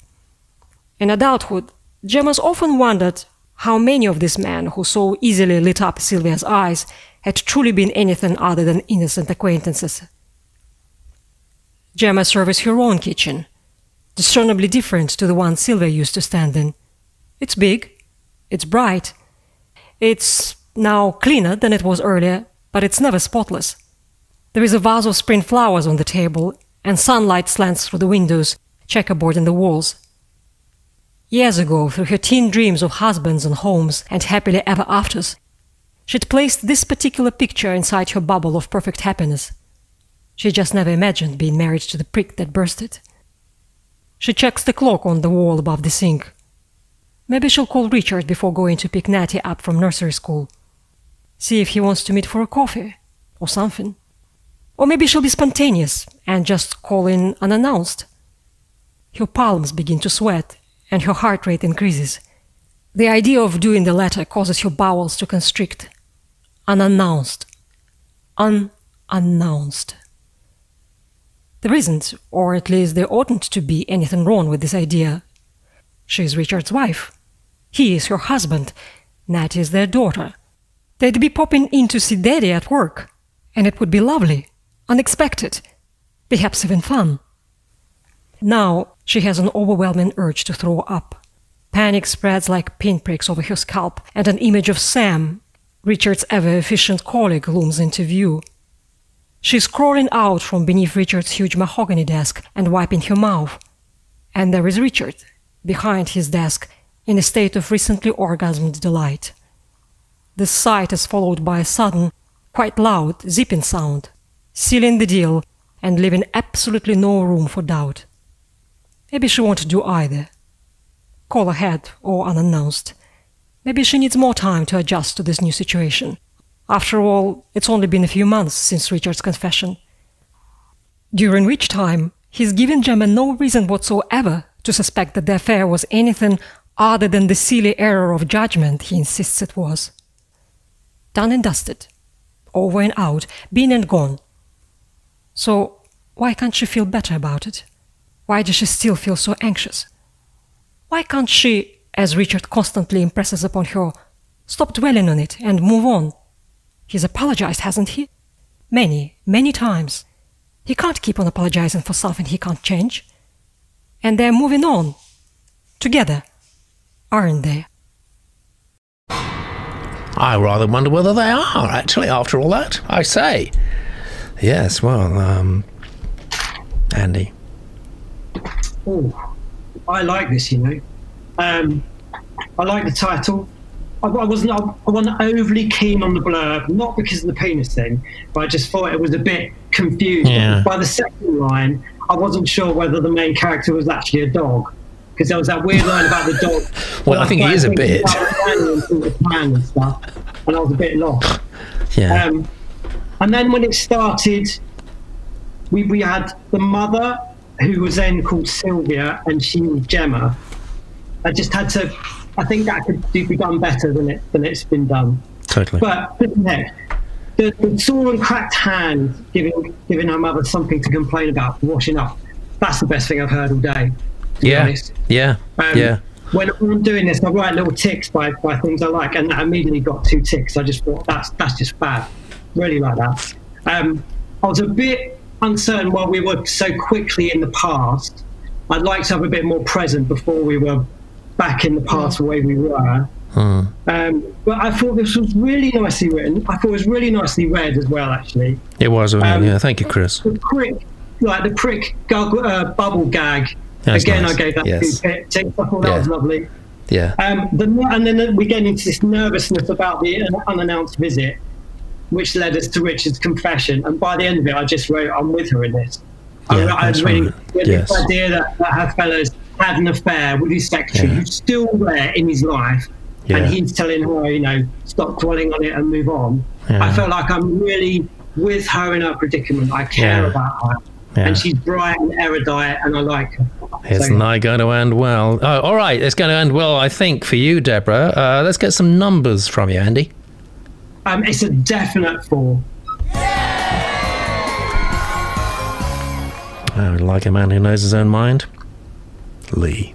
In adulthood, Gemma's often wondered how many of these men who so easily lit up Sylvia's eyes had truly been anything other than innocent acquaintances. Gemma serviced her own kitchen, discernibly different to the one Sylvia used to stand in. It's big, it's bright, it's now cleaner than it was earlier, but it's never spotless. There is a vase of spring flowers on the table, and sunlight slants through the windows, checkerboarding the walls. Years ago, through her teen dreams of husbands and homes and happily ever afters, she'd placed this particular picture inside her bubble of perfect happiness. She just never imagined being married to the prick that burst it. She checks the clock on the wall above the sink. Maybe she'll call Richard before going to pick Natty up from nursery school. See if he wants to meet for a coffee, or something. Or maybe she'll be spontaneous and just call in unannounced. Her palms begin to sweat, and her heart rate increases. The idea of doing the latter causes her bowels to constrict. Unannounced. Un-announced. There isn't, or at least there oughtn't to be, anything wrong with this idea. She is Richard's wife. He is her husband. Natty is their daughter. They'd be popping in to see Daddy at work, and it would be lovely, unexpected, perhaps even fun. Now she has an overwhelming urge to throw up. Panic spreads like pinpricks over her scalp, and an image of Sam, Richard's ever-efficient colleague, looms into view. She's crawling out from beneath Richard's huge mahogany desk and wiping her mouth. And there is Richard, behind his desk, in a state of recently orgasmed delight. The sight is followed by a sudden, quite loud, zipping sound, sealing the deal and leaving absolutely no room for doubt. Maybe she won't do either. Call ahead or unannounced. Maybe she needs more time to adjust to this new situation. After all, it's only been a few months since Richard's confession. During which time, he's given Gemma no reason whatsoever to suspect that the affair was anything other than the silly error of judgment he insists it was. Done and dusted, over and out, been and gone. So why can't she feel better about it? Why does she still feel so anxious? Why can't she, as Richard constantly impresses upon her, stop dwelling on it and move on? He's apologized, hasn't he? Many, many times. He can't keep on apologizing for something he can't change. And they're moving on. Together, aren't they? I rather wonder whether they are, actually, after all that, I say. Yes, well, um, Andy. Oh, I like this, you know. Um, I like the title. I, I, wasn't, I wasn't overly keen on the blurb, not because of the penis thing, but I just thought it was a bit confusing. Yeah. By the second line, I wasn't sure whether the main character was actually a dog. Because there was that weird line about the dog. Well, I think he is a bit. And stuff, and I was a bit lost. Yeah. Um, and then when it started, we we had the mother, who was then called Sylvia, and she was Gemma. I just had to. I think that could be done better than it than it's been done. Totally. But yeah, the, the sore and cracked hand giving giving her mother something to complain about, washing up. That's the best thing I've heard all day. Yeah, yeah, um, yeah. When I'm doing this, I write little ticks by, by things I like, and I immediately got two ticks. I just thought, that's that's just bad. really like that. Um, I was a bit uncertain why we were so quickly in the past. I'd like to have a bit more present before we were back in the past the way we were. Huh. Um, but I thought this was really nicely written. I thought it was really nicely read as well, actually. It was, um, um, yeah. Thank you, Chris. The prick, like the prick gug, uh, bubble gag. That's Again, nice. I gave that yes. two tips. I thought that yeah. was lovely. Yeah. Um, the, and then we get into this nervousness about the unannounced visit, which led us to Richard's confession. And by the end of it, I just wrote, I'm with her in this. Yeah, I, mean, I was reading right. yes. this idea that, that her fellas had an affair with his secretary, yeah. who's still there in his life, yeah. and he's telling her, you know, stop dwelling on it and move on. Yeah. I felt like I'm really with her in her predicament. I care yeah. about her. Yeah. And she's bright and erudite, and I like her. It's so. not going to end well. Oh, all right, it's going to end well, I think, for you, Deborah. Uh, let's get some numbers from you, Andy. Um, it's a definite four. Oh, like a man who knows his own mind. Lee.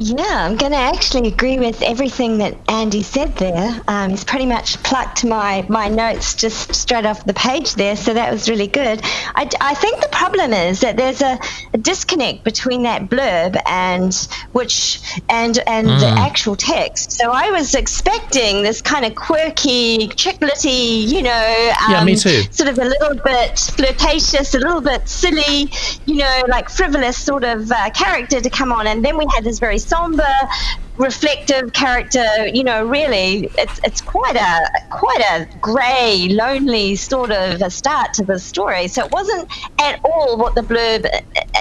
Yeah, I'm going to actually agree with everything that Andy said there. Um, he's pretty much plucked my, my notes just straight off the page there, so that was really good. I, I think the problem is that there's a, a disconnect between that blurb and which and and mm. the actual text. So I was expecting this kind of quirky, chick-litty, you know, um, yeah, me too. sort of a little bit flirtatious, a little bit silly, you know, like frivolous sort of uh, character to come on, and then we had this very somber, reflective character. You know, really, it's it's quite a quite a grey, lonely sort of a start to the story. So it wasn't at all what the blurb,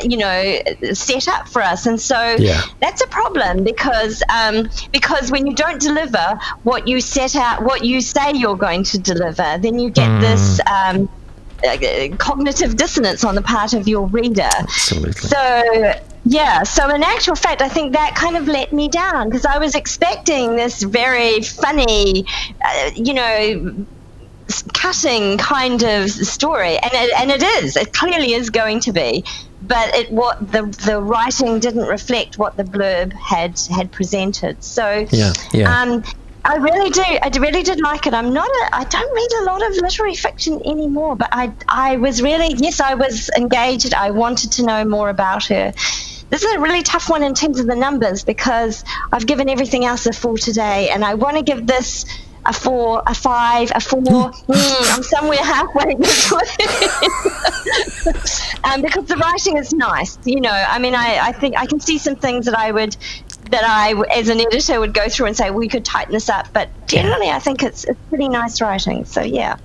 you know, set up for us. And so yeah. that's a problem because um, because when you don't deliver what you set out, what you say you're going to deliver, then you get mm. this. Um, cognitive dissonance on the part of your reader. Absolutely. So yeah, so in actual fact I think that kind of let me down because I was expecting this very funny, uh, you know, cutting kind of story, and it, and it is, it clearly is going to be, but it what the the writing didn't reflect what the blurb had had presented. So yeah, yeah. um I really do. I really did like it. I'm not a, I don't read a lot of literary fiction anymore, but I, I was really, yes, I was engaged. I wanted to know more about her. This is a really tough one in terms of the numbers because I've given everything else a four today, and I want to give this a four, a five, a four. mm, I'm somewhere halfway this way. um, because the writing is nice, you know. I mean, I, I think I can see some things that I would... that I, as an editor, would go through and say, we could tighten this up. But generally, I think it's, it's pretty nice writing. So, yeah.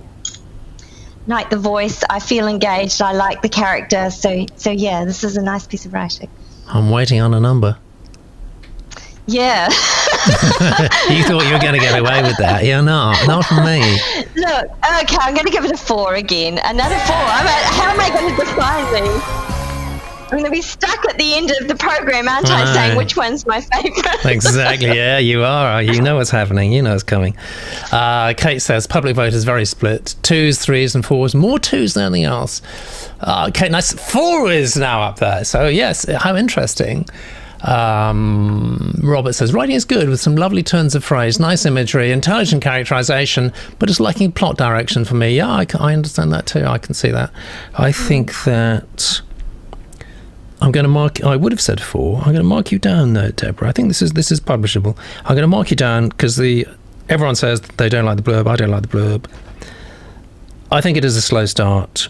Like the voice, I feel engaged. I like the character. So, so yeah, this is a nice piece of writing. I'm waiting on a number. Yeah. You thought you were going to get away with that. You're not. Not from me. Look, okay, I'm going to give it a four again. Another four. I'm a, how am I going to define these? I'm going to be stuck at the end of the program, aren't I, right. saying which one's my favourite? Exactly, yeah, you are. You know what's happening. You know it's coming. Uh, Kate says, public vote is very split. Twos, threes and fours. More twos than anything else. Uh, Kate, nice. Four is now up there. So, yes, how interesting. Um, Robert says, writing is good with some lovely turns of phrase, nice imagery, intelligent characterisation, but it's lacking plot direction for me. Yeah, I, can, I understand that too. I can see that. I think that... I'm going to mark, I would have said four, I'm going to mark you down though, Deborah. I think this is this is publishable. I'm going to mark you down because the everyone says they don't like the blurb, I don't like the blurb. I think it is a slow start.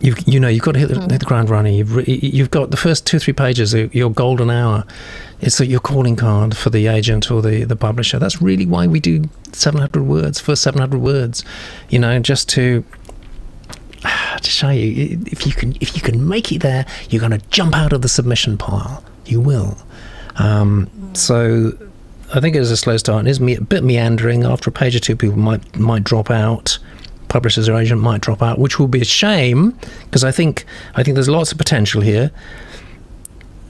You you know, you've got to hit the, hit the ground running. You've, re, you've got the first two, three pages, your golden hour. It's your calling card for the agent or the, the publisher. That's really why we do seven hundred words, first seven hundred words, you know, just to... to show you if you can if you can make it there, you're going to jump out of the submission pile. You will. Um, so I think it is a slow start. It is me a bit meandering. After a page or two, people might might drop out. Publishers or agent might drop out, which will be a shame because I think I think there's lots of potential here.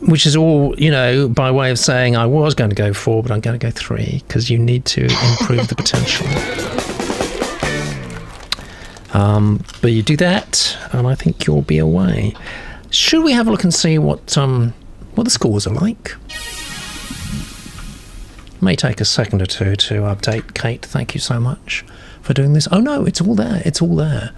Which is all, you know, by way of saying I was going to go four, but I'm going to go three because you need to improve the potential. Um, but you do that, and I think you'll be away. Should we have a look and see what um, what the scores are like? May take a second or two to update. Kate, thank you so much for for doing this. Oh no, it's all there. It's all there.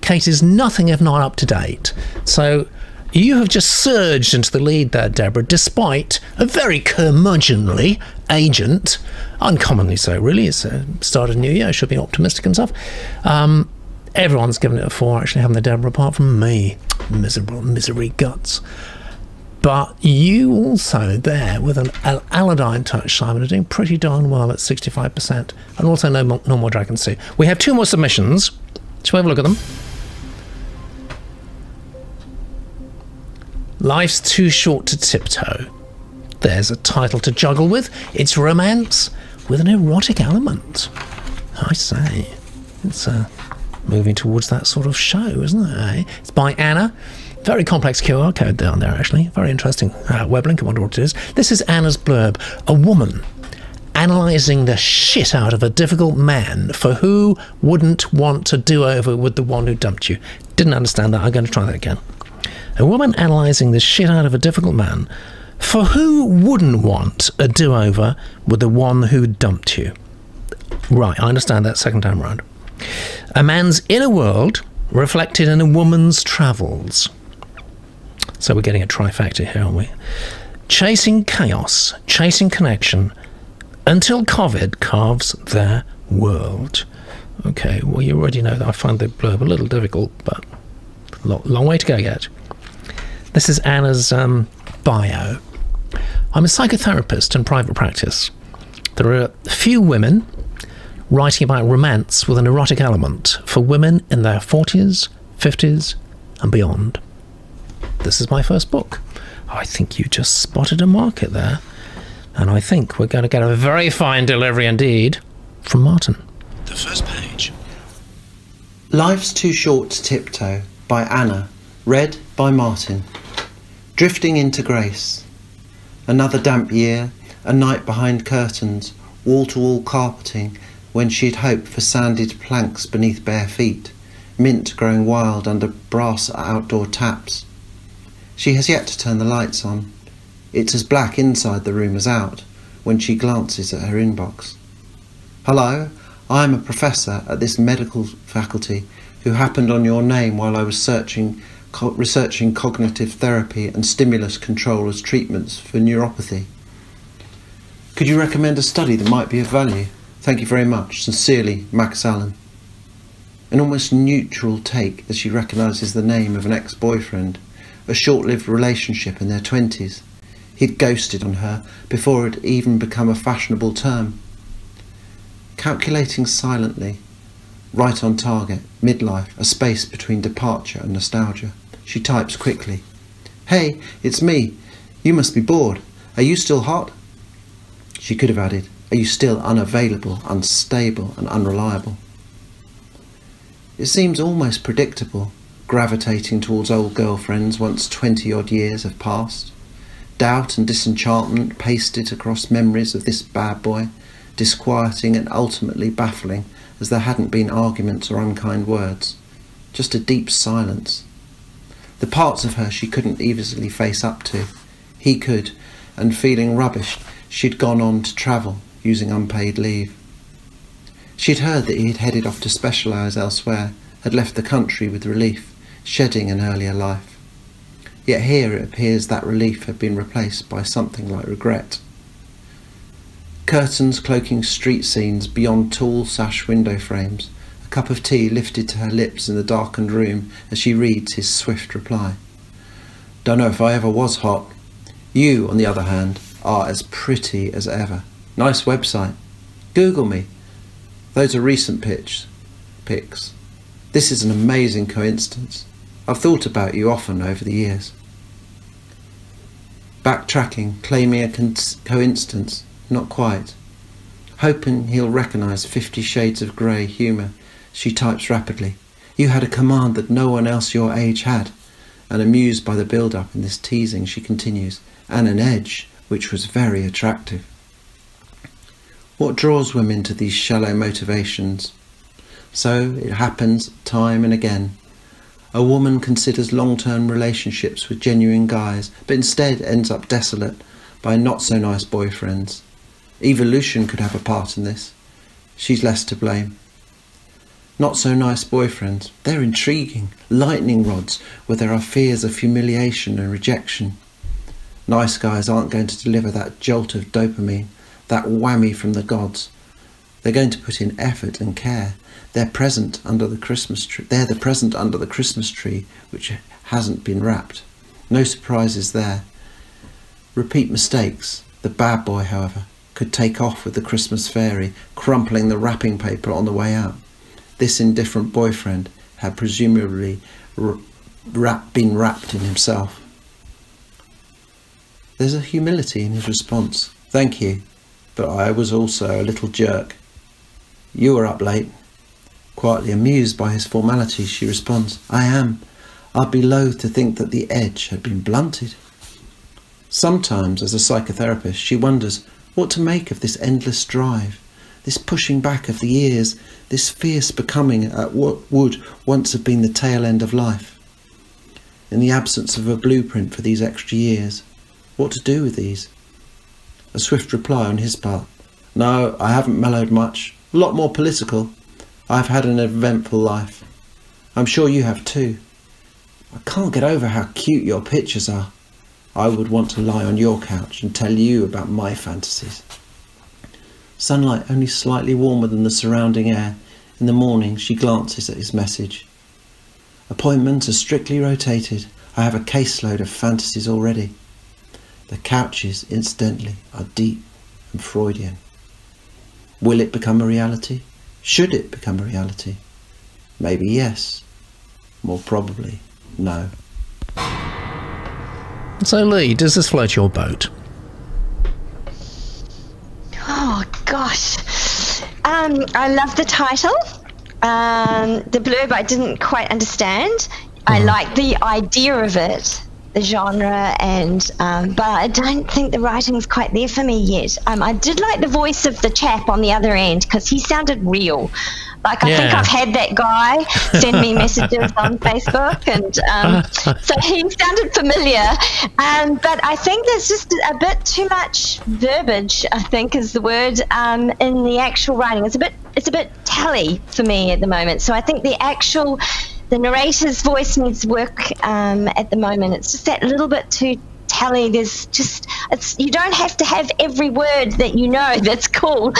Kate is nothing if not up to date. So you have just surged into the lead there, Deborah, despite a very curmudgeonly agent. Uncommonly so, really. It's a start of a new year. Should be optimistic and stuff. Um, everyone's given it a four, actually, haven't they, Deborah, apart from me. Miserable, misery guts. But you also there with an Allodyne Touch, Simon, are doing pretty darn well at sixty-five percent. And also no more, no more dragons too. We have two more submissions. Shall we have a look at them? Life's Too Short to Tiptoe. There's a title to juggle with. It's romance with an erotic element. I say, it's uh, moving towards that sort of show, isn't it? Eh? It's by Anna. Very complex Q R code down there, actually. Very interesting uh, web link. I wonder what it is. This is Anna's blurb. A woman analysing the shit out of a difficult man, for who wouldn't want to do-over with the one who dumped you? Didn't understand that. I'm going to try that again. A woman analysing the shit out of a difficult man, for who wouldn't want a do-over with the one who dumped you? Right, I understand that second time round. A man's inner world reflected in a woman's travels. So we're getting a trifecta here, aren't we? Chasing chaos, chasing connection, until COVID carves their world. Okay, well, you already know that I find the blurb a little difficult, but long, long way to go yet. This is Anna's um, bio. I'm a psychotherapist in private practice. There are few women writing about romance with an erotic element, for women in their forties, fifties and beyond. This is my first book. I think you just spotted a market there. And I think we're going to get a very fine delivery indeed from Martin. The first page. Life's Too Short to Tiptoe by Anna, read by Martin. Drifting into grace. Another damp year, a night behind curtains, wall-to-wall carpeting when she'd hoped for sanded planks beneath bare feet, mint growing wild under brass outdoor taps. She has yet to turn the lights on. It's as black inside the room as out when she glances at her inbox. Hello, I'm a professor at this medical faculty who happened on your name while I was searching, co researching cognitive therapy and stimulus control as treatments for neuropathy. Could you recommend a study that might be of value? Thank you very much. Sincerely, Max Allen. An almost neutral take as she recognises the name of an ex-boyfriend, a short-lived relationship in their twenties. He'd ghosted on her before it had even become a fashionable term. Calculating silently, right on target, midlife, a space between departure and nostalgia. She types quickly. Hey, it's me. You must be bored. Are you still hot? She could have added, are you still unavailable, unstable and unreliable? It seems almost predictable, gravitating towards old girlfriends once twenty-odd years have passed. Doubt and disenchantment pasted across memories of this bad boy, disquieting and ultimately baffling, as there hadn't been arguments or unkind words. Just a deep silence. The parts of her she couldn't easily face up to. He could, and feeling rubbish, she'd gone on to travel, using unpaid leave. She'd heard that he had headed off to specialise elsewhere, had left the country with relief, shedding an earlier life. Yet here it appears that relief had been replaced by something like regret. Curtains cloaking street scenes beyond tall sash window frames, a cup of tea lifted to her lips in the darkened room as she reads his swift reply. Don't know if I ever was hot. You, on the other hand, are as pretty as ever. Nice website. Google me. Those are recent pitch pics. This is an amazing coincidence. I've thought about you often over the years. Backtracking, claiming a coincidence, not quite. Hoping he'll recognise Fifty Shades of Grey humour, she types rapidly. You had a command that no one else your age had. And amused by the build-up in this teasing, she continues, and an edge which was very attractive. What draws women to these shallow motivations? So it happens time and again. A woman considers long-term relationships with genuine guys, but instead ends up desolate by not-so-nice boyfriends. Evolution could have a part in this. She's less to blame. not-so-nice boyfriends. They're intriguing, lightning rods where there are fears of humiliation and rejection. Nice guys aren't going to deliver that jolt of dopamine, that whammy from the gods. They're going to put in effort and care. They're present under the Christmas tree. They're the present under the Christmas tree, which hasn't been wrapped. No surprises there. Repeat mistakes. The bad boy, however, could take off with the Christmas fairy, crumpling the wrapping paper on the way out. This indifferent boyfriend had presumably wrap, been wrapped in himself. There's a humility in his response. Thank you, but I was also a little jerk. You were up late. Quietly amused by his formality, she responds, I am. I'd be loath to think that the edge had been blunted. Sometimes, as a psychotherapist, she wonders what to make of this endless drive, this pushing back of the years, this fierce becoming at what would once have been the tail end of life. In the absence of a blueprint for these extra years, what to do with these? A swift reply on his part. No, I haven't mellowed much. A lot more political. I've had an eventful life. I'm sure you have too. I can't get over how cute your pictures are. I would want to lie on your couch and tell you about my fantasies. Sunlight only slightly warmer than the surrounding air. In the morning she glances at his message. Appointments are strictly rotated. I have a caseload of fantasies already. The couches, incidentally, are deep and Freudian. Will it become a reality? Should it become a reality? Maybe yes, more probably no. So Lee, does this float your boat? Oh gosh, um, I love the title. Um, the blurb I didn't quite understand. I oh. like the idea of it, the genre, and um, but I don't think the writing's quite there for me yet. Um, I did like the voice of the chap on the other end because he sounded real. Like, I yeah. think I've had that guy send me messages on Facebook, and um, so he sounded familiar. Um, but I think there's just a bit too much verbiage, I think is the word, um, in the actual writing. It's a bit, it's a bit tally for me at the moment. So I think the actual, the narrator's voice needs work um, at the moment. It's just that little bit too tally. There's just, it's, you don't have to have every word that you know that's cool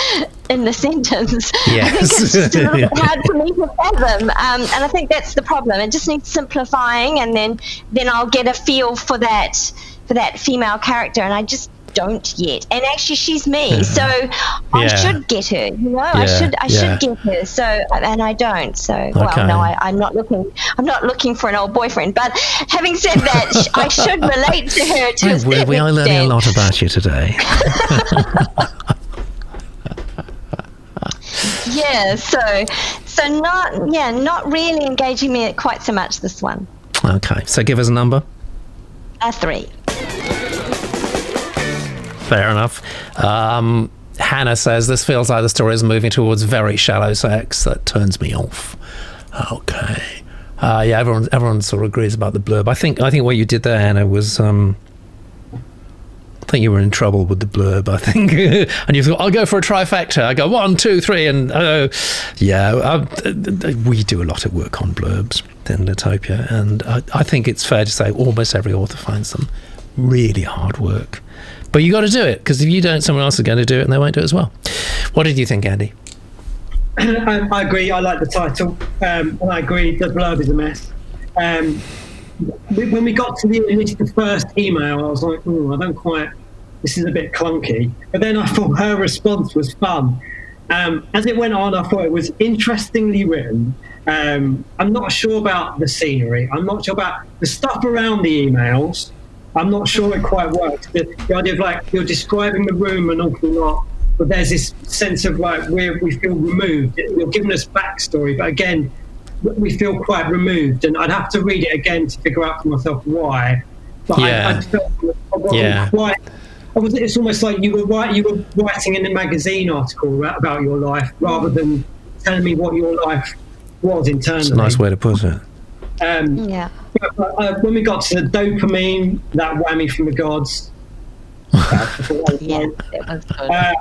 in the sentence. Yes. I think it's just a little bit hard for me to fathom, um, and I think that's the problem. It just needs simplifying, and then then I'll get a feel for that for that female character, and I just don't yet. And actually, she's me, so yeah. I should get her. You know, yeah. I should I yeah. should get her. So, and I don't. So, okay. well, no, I, I'm not looking. I'm not looking for an old boyfriend. But having said that, I should relate to her too. Oh, we, we are learning a lot about you today. Yeah, so so not yeah, not really engaging me quite so much, this one. Okay, so give us a number. A three. Fair enough. Um, Hannah says this feels like the story is moving towards very shallow sex. That turns me off. Okay. Uh, yeah, everyone everyone sort of agrees about the blurb. I think I think what you did there, Hannah, was. Um, I think you were in trouble with the blurb, I think. And you thought, I'll go for a trifecta. I go one, two, three, and oh, yeah. Uh, we do a lot of work on blurbs in Litopia, and I, I think it's fair to say almost every author finds them really hard work. But you got to do it, because if you don't, someone else is going to do it, and they won't do it as well. What did you think, Andy? Um, I agree. I like the title, um, and I agree the blurb is a mess. Um, When we got to the, the first email, I was like, oh, I don't quite, this is a bit clunky. But then I thought her response was fun. Um, as it went on, I thought it was interestingly written. Um, I'm not sure about the scenery. I'm not sure about the stuff around the emails. I'm not sure it quite works. The, the idea of, like, you're describing the room an awful lot, but there's this sense of, like, where we feel removed. You're giving us backstory, but again, we feel quite removed, and I'd have to read it again to figure out for myself why. But yeah. I, I felt I wasn't yeah. quite. I was, it's almost like you were write, you were writing in a magazine article about your life rather than telling me what your life was internally. That's a nice way to put it. Um, yeah. But, uh, when we got to the dopamine, that whammy from the gods. Uh, yeah, that was good. Uh,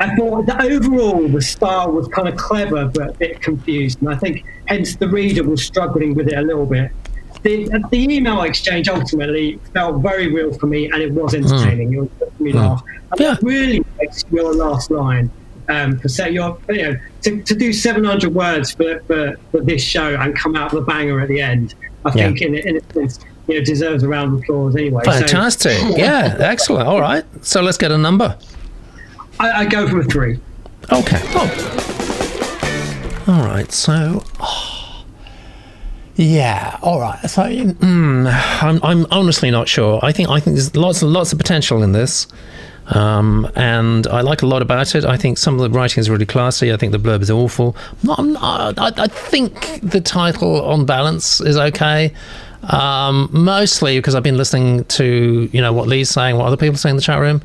I thought that overall the style was kind of clever but a bit confused, and I think hence the reader was struggling with it a little bit. The, the email exchange ultimately felt very real for me, and it was entertaining. Mm. It was making me laugh. And yeah. That really makes your last line. Um, for set your, you know, to, to do seven hundred words for, for, for this show and come out with a banger at the end, I yeah. think in, in a sense, you know, deserves a round of applause anyway. Fantastic. So, yeah, excellent. All right. So let's get a number. I, I go for a three. Okay. Oh. All right. So... Oh. Yeah, all right. So, mm, I'm, I'm honestly not sure. I think I think there's lots and lots of potential in this, um, and I like a lot about it. I think some of the writing is really classy. I think the blurb is awful. Not, not, I, I think the title, on balance, is okay. Um, mostly because I've been listening to you know what Lee's saying, what other people are saying in the chat room.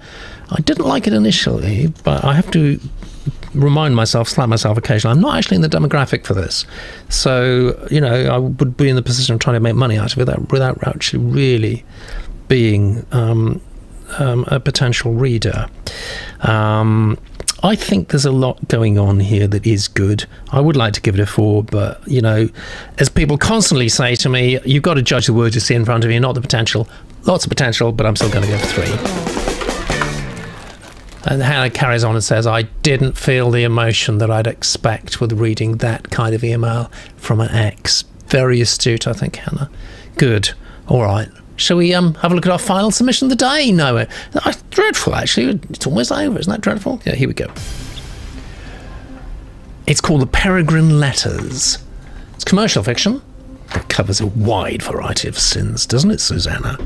I didn't like it initially, but I have to remind myself, slap myself occasionally, I'm not actually in the demographic for this. So, you know, I would be in the position of trying to make money out of it without, without actually really being um, um, a potential reader. Um, I think there's a lot going on here that is good. I would like to give it a four, but, you know, as people constantly say to me, you've got to judge the words you see in front of you, not the potential. Lots of potential, but I'm still going to go for three. And Hannah carries on and says, I didn't feel the emotion that I'd expect with reading that kind of email from an ex. Very astute, I think, Hannah. Good. All right. Shall we um, have a look at our final submission of the day? No, it, it's dreadful, actually. It's almost over. Isn't that dreadful? Yeah, here we go. It's called The Peregrine Letters. It's commercial fiction. It covers a wide variety of sins, doesn't it, Susanna?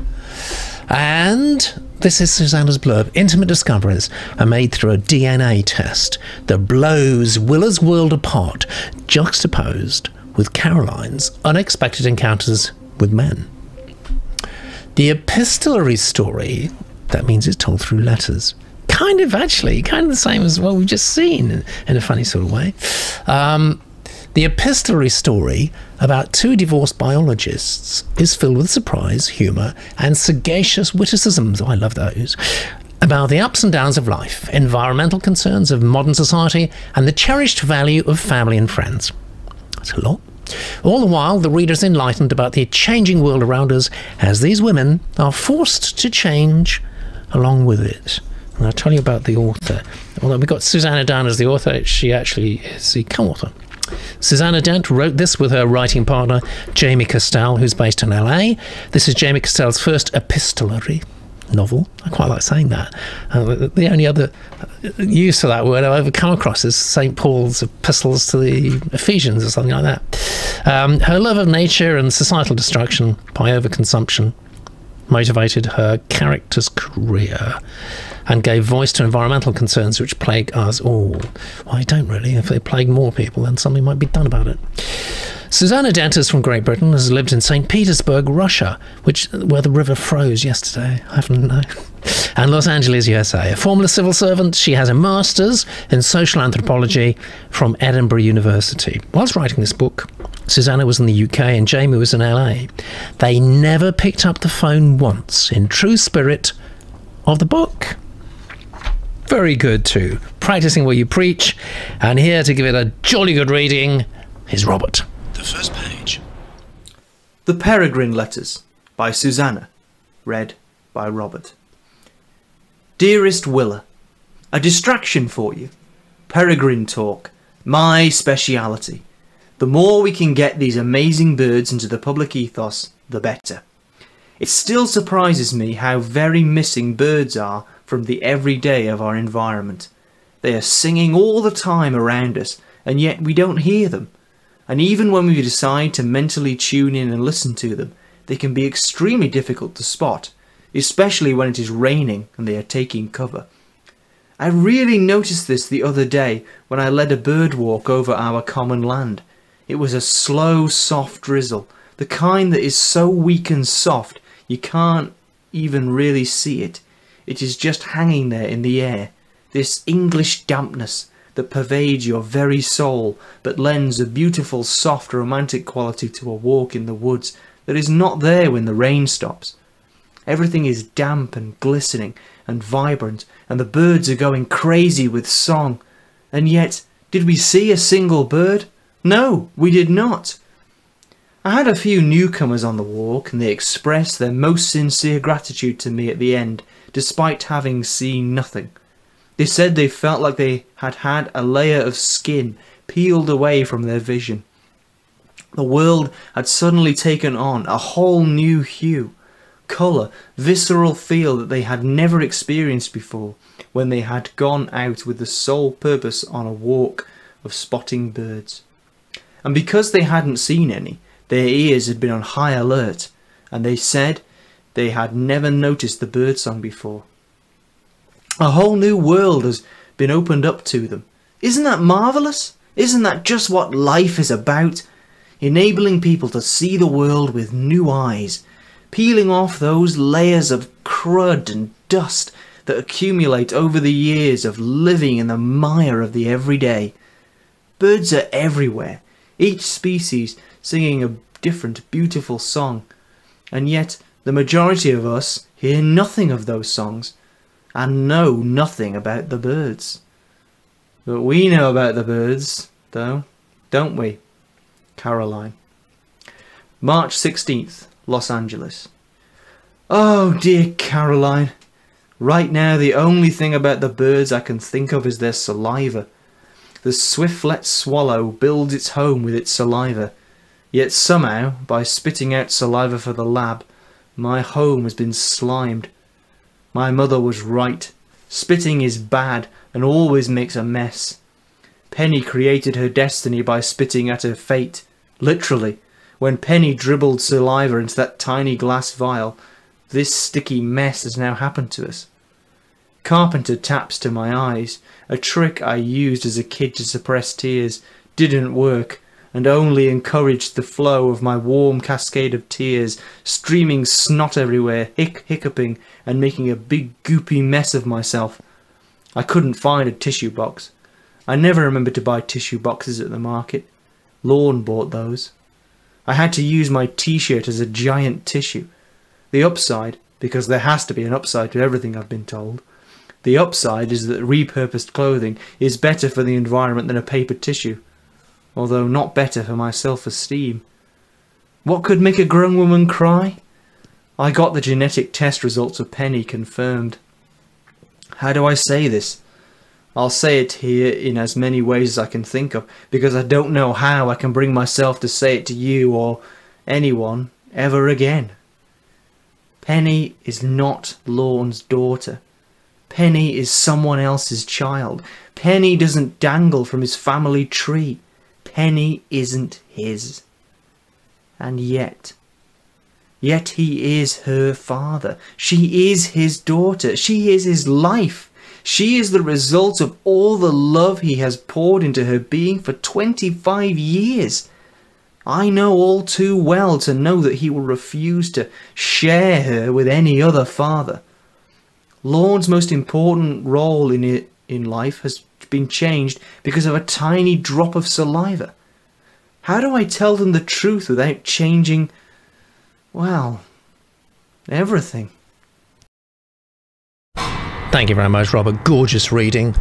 And this is Susanna's blurb. Intimate discoveries are made through a D N A test that blows Willa's world apart, juxtaposed with Caroline's unexpected encounters with men. The epistolary story, that means it's told through letters. Kind of, actually, kind of the same as what we've just seen, in a funny sort of way. Um, the epistolary story about two divorced biologists is filled with surprise, humour and sagacious witticisms, oh, I love those, about the ups and downs of life, environmental concerns of modern society and the cherished value of family and friends. That's a lot. All the while, the reader's enlightened about the changing world around us as these women are forced to change along with it. And I'll tell you about the author. Although we've got Susanna Dant as the author, she actually is the co-author. Susanna Dant wrote this with her writing partner Jamie Castell, who's based in L A. This is Jamie Castell's first epistolary novel. I quite like saying that. Uh, the only other use of that word I've ever come across is Saint Paul's epistles to the Ephesians or something like that. Um, her love of nature and societal destruction by overconsumption motivated her character's career and gave voice to environmental concerns which plague us all. Well, I don't really. If they plague more people, then something might be done about it. Susanna Dant is from Great Britain, has lived in Saint Petersburg, Russia, which where the river froze yesterday. I haven't known. And Los Angeles, U S A. A former civil servant, she has a master's in social anthropology from Edinburgh University. Whilst writing this book, Susanna was in the U K and Jamie was in L A. They never picked up the phone once, in true spirit of the book. Very good too. Practicing what you preach, and here to give it a jolly good reading is Robert. The first page. The Peregrine Letters by Susanna, read by Robert. Dearest Willa, a distraction for you. Peregrine talk, my speciality. The more we can get these amazing birds into the public ethos, the better. It still surprises me how very missing birds are from the everyday of our environment. They are singing all the time around us, and yet we don't hear them. And even when we decide to mentally tune in and listen to them, they can be extremely difficult to spot, especially when it is raining and they are taking cover. I really noticed this the other day when I led a bird walk over our common land. It was a slow, soft drizzle, the kind that is so weak and soft you can't even really see it. It is just hanging there in the air, this English dampness that pervades your very soul, but lends a beautiful, soft, romantic quality to a walk in the woods that is not there when the rain stops. Everything is damp and glistening and vibrant, and the birds are going crazy with song. And yet, did we see a single bird? No, we did not. I had a few newcomers on the walk, and they expressed their most sincere gratitude to me at the end, despite having seen nothing. They said they felt like they had had a layer of skin peeled away from their vision. The world had suddenly taken on a whole new hue, colour, visceral feel that they had never experienced before when they had gone out with the sole purpose on a walk of spotting birds. And because they hadn't seen any, their ears had been on high alert, and they said they had never noticed the birdsong before. A whole new world has been opened up to them. Isn't that marvellous? Isn't that just what life is about? Enabling people to see the world with new eyes, peeling off those layers of crud and dust that accumulate over the years of living in the mire of the everyday. Birds are everywhere, each species singing a different beautiful song, and yet the majority of us hear nothing of those songs and know nothing about the birds. But we know about the birds, though, don't we? Caroline. March sixteenth, Los Angeles. Oh dear Caroline, right now the only thing about the birds I can think of is their saliva. The swiftlet swallow builds its home with its saliva, yet somehow, by spitting out saliva for the lab, my home has been slimed. My mother was right. Spitting is bad and always makes a mess. Penny created her destiny by spitting at her fate. Literally, when Penny dribbled saliva into that tiny glass vial, this sticky mess has now happened to us. Carpenter taps to my eyes, a trick I used as a kid to suppress tears, didn't work, and only encouraged the flow of my warm cascade of tears, streaming snot everywhere, hic hiccuping, and making a big goopy mess of myself. I couldn't find a tissue box. I never remembered to buy tissue boxes at the market. Lorne bought those. I had to use my t-shirt as a giant tissue. The upside, because there has to be an upside to everything I've been told, the upside is that repurposed clothing is better for the environment than a paper tissue, although not better for my self-esteem. What could make a grown woman cry? I got the genetic test results of Penny confirmed. How do I say this? I'll say it here in as many ways as I can think of, because I don't know how I can bring myself to say it to you or anyone ever again. Penny is not Lorne's daughter. Penny is someone else's child. Penny doesn't dangle from his family tree. Penny isn't his. And yet, yet he is her father. She is his daughter. She is his life. She is the result of all the love he has poured into her being for twenty-five years. I know all too well to know that he will refuse to share her with any other father. Lorne's most important role in it in life has been changed because of a tiny drop of saliva. How do I tell them the truth without changing, well, everything? Thank you very much, Robert. Gorgeous reading.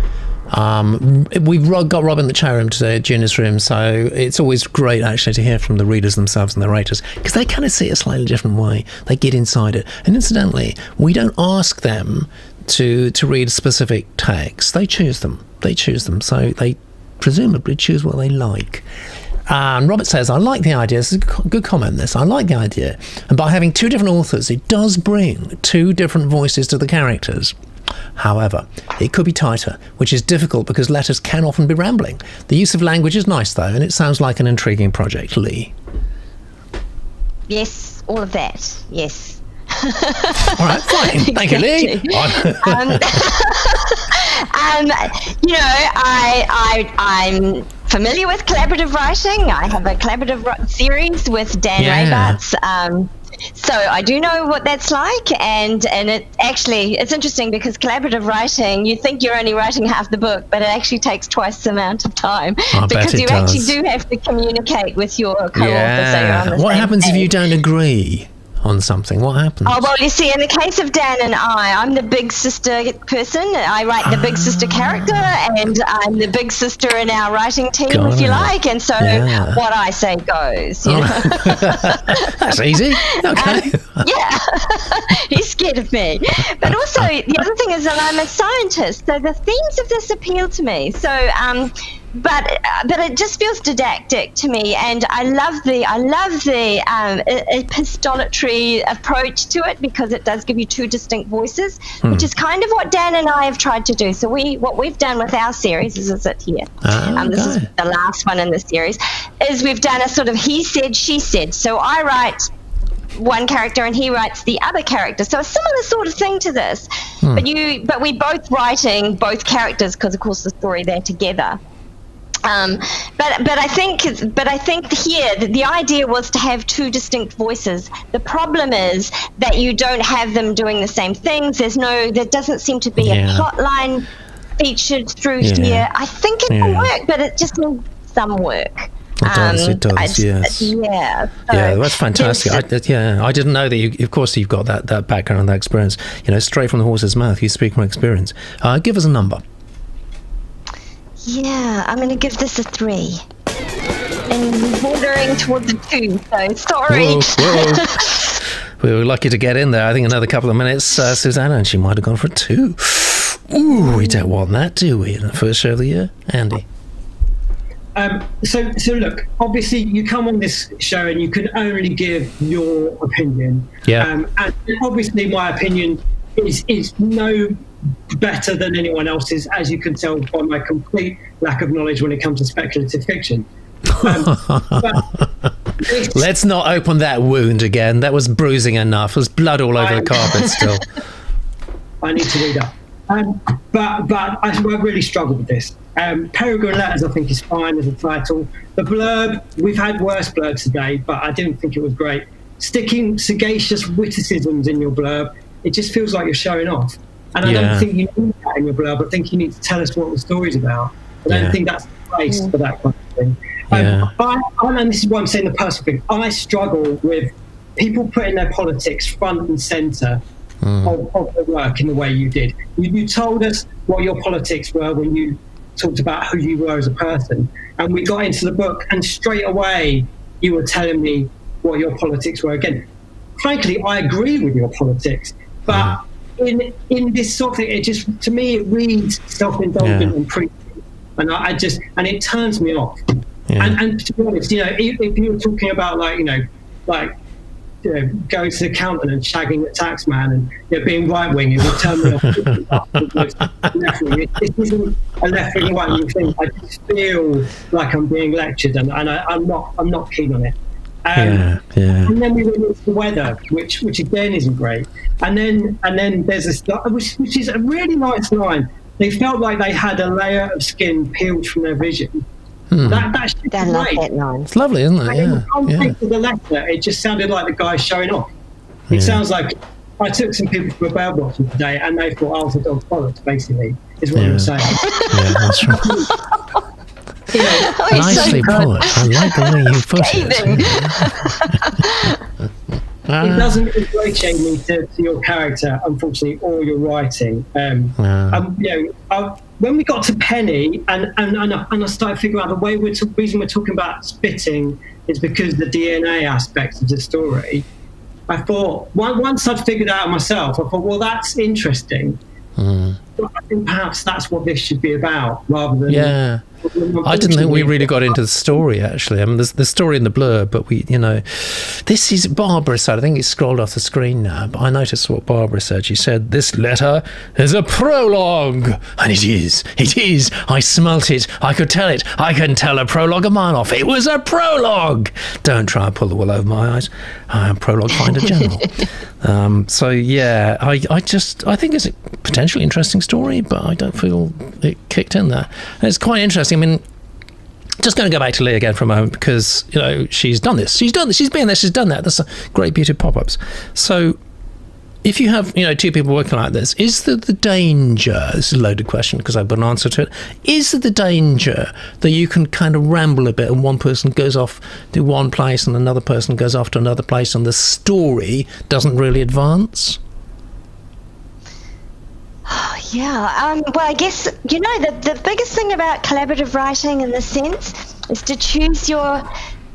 Um, we've got Robert in the chat room today at Junior's Room, so it's always great actually to hear from the readers themselves and the writers, because they kind of see it a slightly different way. They get inside it. And incidentally, we don't ask them to, to read specific texts. They choose them. They choose them. So they presumably choose what they like. And Robert says, I like the idea. This is a good comment, this. I like the idea. And by having two different authors, it does bring two different voices to the characters. However, it could be tighter, which is difficult because letters can often be rambling. The use of language is nice, though, and it sounds like an intriguing project, Lee. Yes, all of that, yes. All right, fine. Thank you, Lee. um, um, you know, I, I, I'm familiar with collaborative writing. I have a collaborative series with Dan yeah. Raybarts. Um, So I do know what that's like, and, and it actually, it's interesting because collaborative writing, you think you're only writing half the book, but it actually takes twice the amount of time I because you does. actually do have to communicate with your co-author. Yeah. So what happens page. if you don't agree? on something? What happens? Oh, well, you see, in the case of Dan and I, I'm the big sister person. I write the big sister character, and I'm the big sister in our writing team, Got if you it. like. And so yeah. what I say goes. You oh. know? That's easy. Okay. Um, yeah. He's scared of me. But also, the other thing is that I'm a scientist, so the themes of this appeal to me. So, um... But but it just feels didactic to me, and I love the I love the um, epistolary approach to it, because it does give you two distinct voices, hmm. which is kind of what Dan and I have tried to do. So we what we've done with our series is, is it here? Oh, um, this okay. is the last one in the series. Is we've done a sort of he said, she said. So I write one character and he writes the other character, so a similar sort of thing to this. Hmm. But you but we both writing both characters, because of course the story they're together. Um, but but I think but I think here the, the idea was to have two distinct voices. The problem is that you don't have them doing the same things. There's no there doesn't seem to be yeah. a plot line featured through yeah. here. I think it yeah. can work, but it just needs some work. It does, um, it does, just, yes. Yeah. So, yeah, that's fantastic. Yes. I, yeah, I didn't know that you, of course, you've got that, that background, that experience. You know, straight from the horse's mouth, you speak from experience. Uh, give us a number. Yeah, I'm going to give this a three. And wandering towards a two, so sorry. Whoa, whoa. We were lucky to get in there. I think another couple of minutes, uh, Susanna, and she might have gone for a two. Ooh, we don't want that, do we, in the first show of the year? Andy? Um, so, so look, obviously you come on this show and you can only give your opinion. Yeah. Um, and obviously my opinion is, is no... better than anyone else's, as you can tell by my complete lack of knowledge when it comes to speculative fiction. Um, Let's not open that wound again. That was bruising enough. There's blood all over um, the carpet still. I need to read up. Um, but but I, I really struggled with this. Um, Peregrine Letters, I think, is fine as a title. The blurb, we've had worse blurbs today, but I didn't think it was great. Sticking sagacious witticisms in your blurb, it just feels like you're showing off. And I yeah. don't think you need that in your blurb. I think you need to tell us what the story's about. I don't yeah. think that's the place yeah. for that kind of thing. Um, yeah. I, I, and this is why I'm saying the personal thing. I struggle with people putting their politics front and centre mm. of, of the work in the way you did. You, you told us what your politics were when you talked about who you were as a person. And we got into the book, and straight away you were telling me what your politics were again. Frankly, I agree with your politics, but... Mm. In in this sort of thing, it just to me it reads self-indulgent yeah. and pre, and I, I just and it turns me off. Yeah. And, and to be honest, you know, if, if you were talking about like you know, like you know, going to the accountant and shagging the tax man and you know, being right-wing, it would turn me off. It isn't a left-wing right-wing thing. I just feel like I'm being lectured, and, and I, I'm not I'm not keen on it. Um, yeah, yeah. And then we went into the weather, which which again isn't great. And then and then there's this, which, which is a really nice line. They felt like they had a layer of skin peeled from their vision. Hmm. That that's great. That line. It's lovely, isn't it? And yeah. In the context yeah. of the letter, it just sounded like the guy showing off. It yeah. sounds like I took some people to a bird watching today, and they thought I was a dog bollocks. Basically, is what yeah. I'm saying. Yeah, that's right. You know, oh, nicely so put. I like the way you put it. It doesn't associate me to, to your character, unfortunately, or your writing. Um, no. um, you know, I, when we got to Penny, and and, and, I, and I started figuring out the way we're the reason we're talking about spitting is because of the D N A aspect of the story. I thought once I'd figured out myself, I thought, well, that's interesting. Mm. But I think perhaps that's what this should be about, rather than yeah. I didn't think we really got into the story, actually. I mean, there's the story in the blurb, but we, you know, this is Barbara said. I think it's scrolled off the screen now. But I noticed what Barbara said. She said, "This letter is a prologue," and it is. It is. I smelt it. I could tell it. I can tell a prologue a mile off. It was a prologue. Don't try and pull the wool over my eyes. I am prologue finder general. um, so yeah, I, I just, I think it's a potentially interesting story, but I don't feel it kicked in there. And it's quite interesting. I mean, just going to go back to Lee again for a moment, because you know she's done this, she's done this, she's been there, she's done that. That's a great beauty of pop-ups. So if you have, you know, two people working like this, is there the danger, it's a loaded question because I've got an answer to it, is there the danger that you can kind of ramble a bit and one person goes off to one place and another person goes off to another place and the story doesn't really advance? Oh, yeah, um, well, I guess, you know, the, the biggest thing about collaborative writing in this sense is to choose your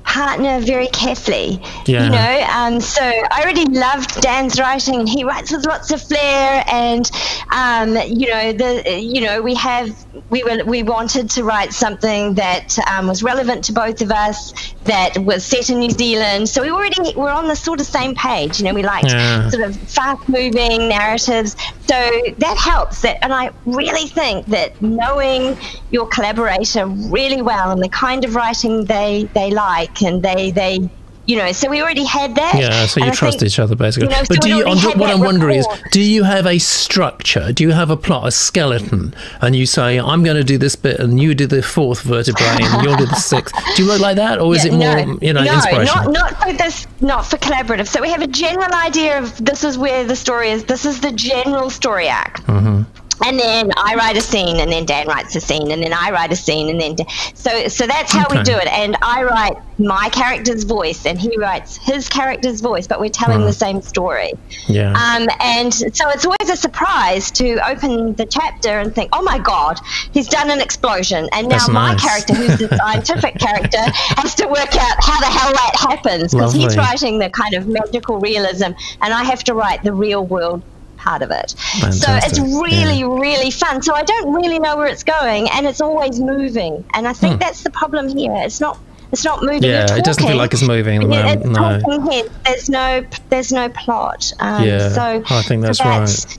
partner very carefully, yeah. you know, um, so I really loved Dan's writing. He writes with lots of flair, and um, you know, the you know we have we were we wanted to write something that um, was relevant to both of us, that was set in New Zealand, so we already were on the sort of same page, you know, we liked yeah. sort of fast moving narratives, so that helps that. And I really think that knowing your collaborator really well and the kind of writing they they like, and they they you know, so we already had that, yeah so you and trust think, each other basically, you know, but so do you I'm, what I'm wondering is, do you have a structure, do you have a plot, a skeleton, and you say I'm going to do this bit and you do the fourth vertebrae and you'll do the sixth? Do you work like that, or yeah, is it more no, you know no, inspirational? Not, not for this, not for collaborative. So we have a general idea of this is where the story is, this is the general story arc, mm-hmm. and then I write a scene, and then Dan writes a scene, and then I write a scene, and then Dan. so so that's how okay. we do it. And I write my character's voice, and he writes his character's voice, but we're telling mm. the same story. Yeah. Um. And so it's always a surprise to open the chapter and think, oh my God, he's done an explosion, and now that's my nice. character, who's the scientific character, has to work out how the hell that happens, because he's writing the kind of magical realism, and I have to write the real world part of it. Fantastic. So it's really yeah. really fun. So I don't really know where it's going, and it's always moving, and I think hmm. that's the problem here. It's not it's not moving. Yeah, talking, it doesn't feel like it's moving at the it, moment. No. Here. There's no there's no plot. Um, yeah, so I think that's, so that's right.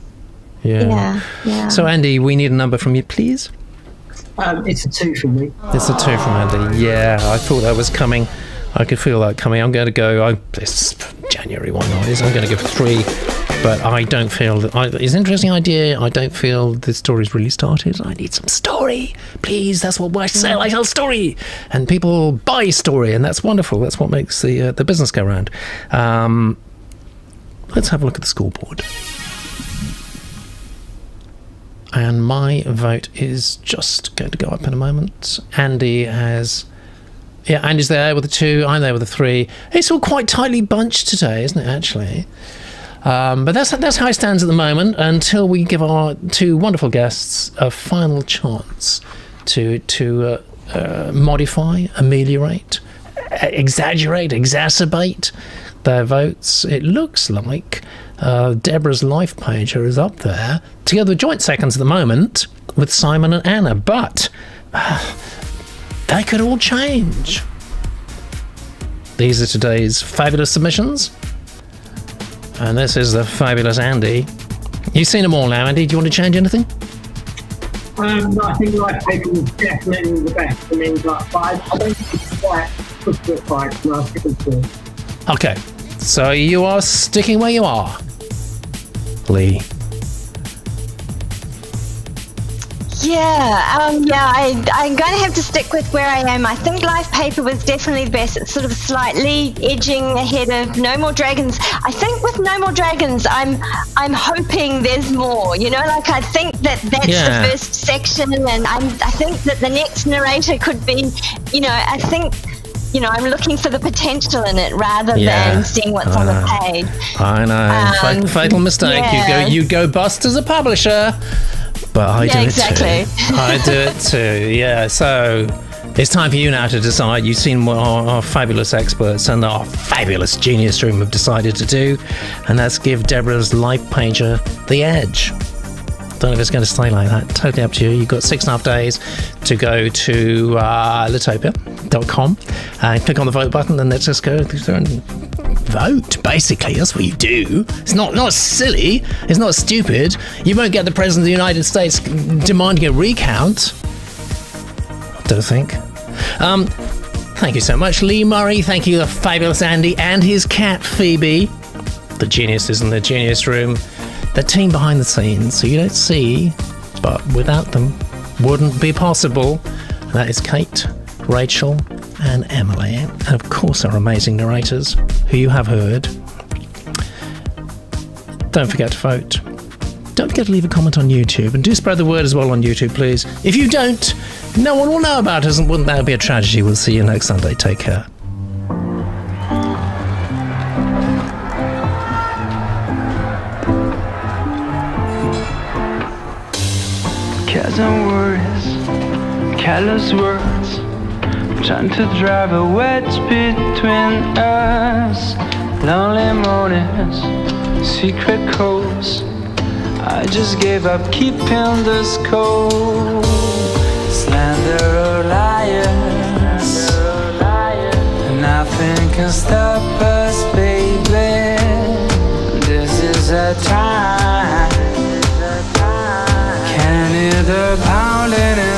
Yeah. yeah, yeah. So Andy, we need a number from you, please. Um, it's a two from me. It's a two from Andy. Yeah, I thought that was coming. I could feel that coming. I'm going to go. I, it's January, why not? I'm going to give three, but I don't feel that. I, it's an interesting idea. I don't feel the story's really started. I need some story, please. That's what I sell. I sell story, and people buy story, and that's wonderful. That's what makes the uh, the business go round. Um, let's have a look at the scoreboard. And my vote is just going to go up in a moment. Andy has. Yeah, Andy's there with a two, I'm there with a three. It's all quite tightly bunched today, isn't it, actually? Um, but that's, that's how it stands at the moment, until we give our two wonderful guests a final chance to, to uh, uh, modify, ameliorate, exaggerate, exacerbate their votes. It looks like uh, Deborah's Life Paper is up there, together with joint seconds at the moment, with Simon and Anna. But... Uh, they could all change. These are today's fabulous submissions. And this is the fabulous Andy. You've seen them all now, Andy. Do you want to change anything? Um, no, I think Life Paper was definitely the best. I mean, like five. I don't think it's quite close to five. No, I think it's four. Okay. So you are sticking where you are, Lee. Yeah, um, yeah, I, I'm going to have to stick with where I am. I think Life Paper was definitely the best. It's sort of slightly edging ahead of No More Dragons. I think with No More Dragons, I'm I'm hoping there's more. You know, like I think that that's yeah. the first section, and I'm, I think that the next narrator could be, you know, I think... You know, I'm looking for the potential in it rather yeah, than seeing what's I on know. the page. I know, um, F fatal mistake. Yeah. You go, you go bust as a publisher, but I yeah, do it exactly. too. I do it too. Yeah. So it's time for you now to decide. You've seen what our, our fabulous experts and our fabulous genius room have decided to do, and that's give Deborah's Life Paper the edge. Don't know if it's going to stay like that. Totally up to you. You've got six and a half days to go to uh, litopia dot com and click on the vote button, and let's just go through and vote. Basically, that's what you do. It's not not silly. It's not stupid. You won't get the President of the United States demanding a recount. I don't think. Um, thank you so much, Lee Murray. Thank you, the fabulous Andy and his cat, Phoebe. The geniuses in the genius room. The team behind the scenes, so you don't see, but without them, wouldn't be possible. And that is Kate, Rachel, and Emily, and of course our amazing narrators, who you have heard. Don't forget to vote. Don't forget to leave a comment on YouTube, and do spread the word as well on YouTube, please. If you don't, no one will know about us, and wouldn't that be a tragedy? We'll see you next Sunday. Take care. Dozen words, callous words, trying to drive a wedge between us. Lonely mornings, secret codes, I just gave up keeping the score. Slander or liars, nothing can stop us, baby. This is our time. The pounding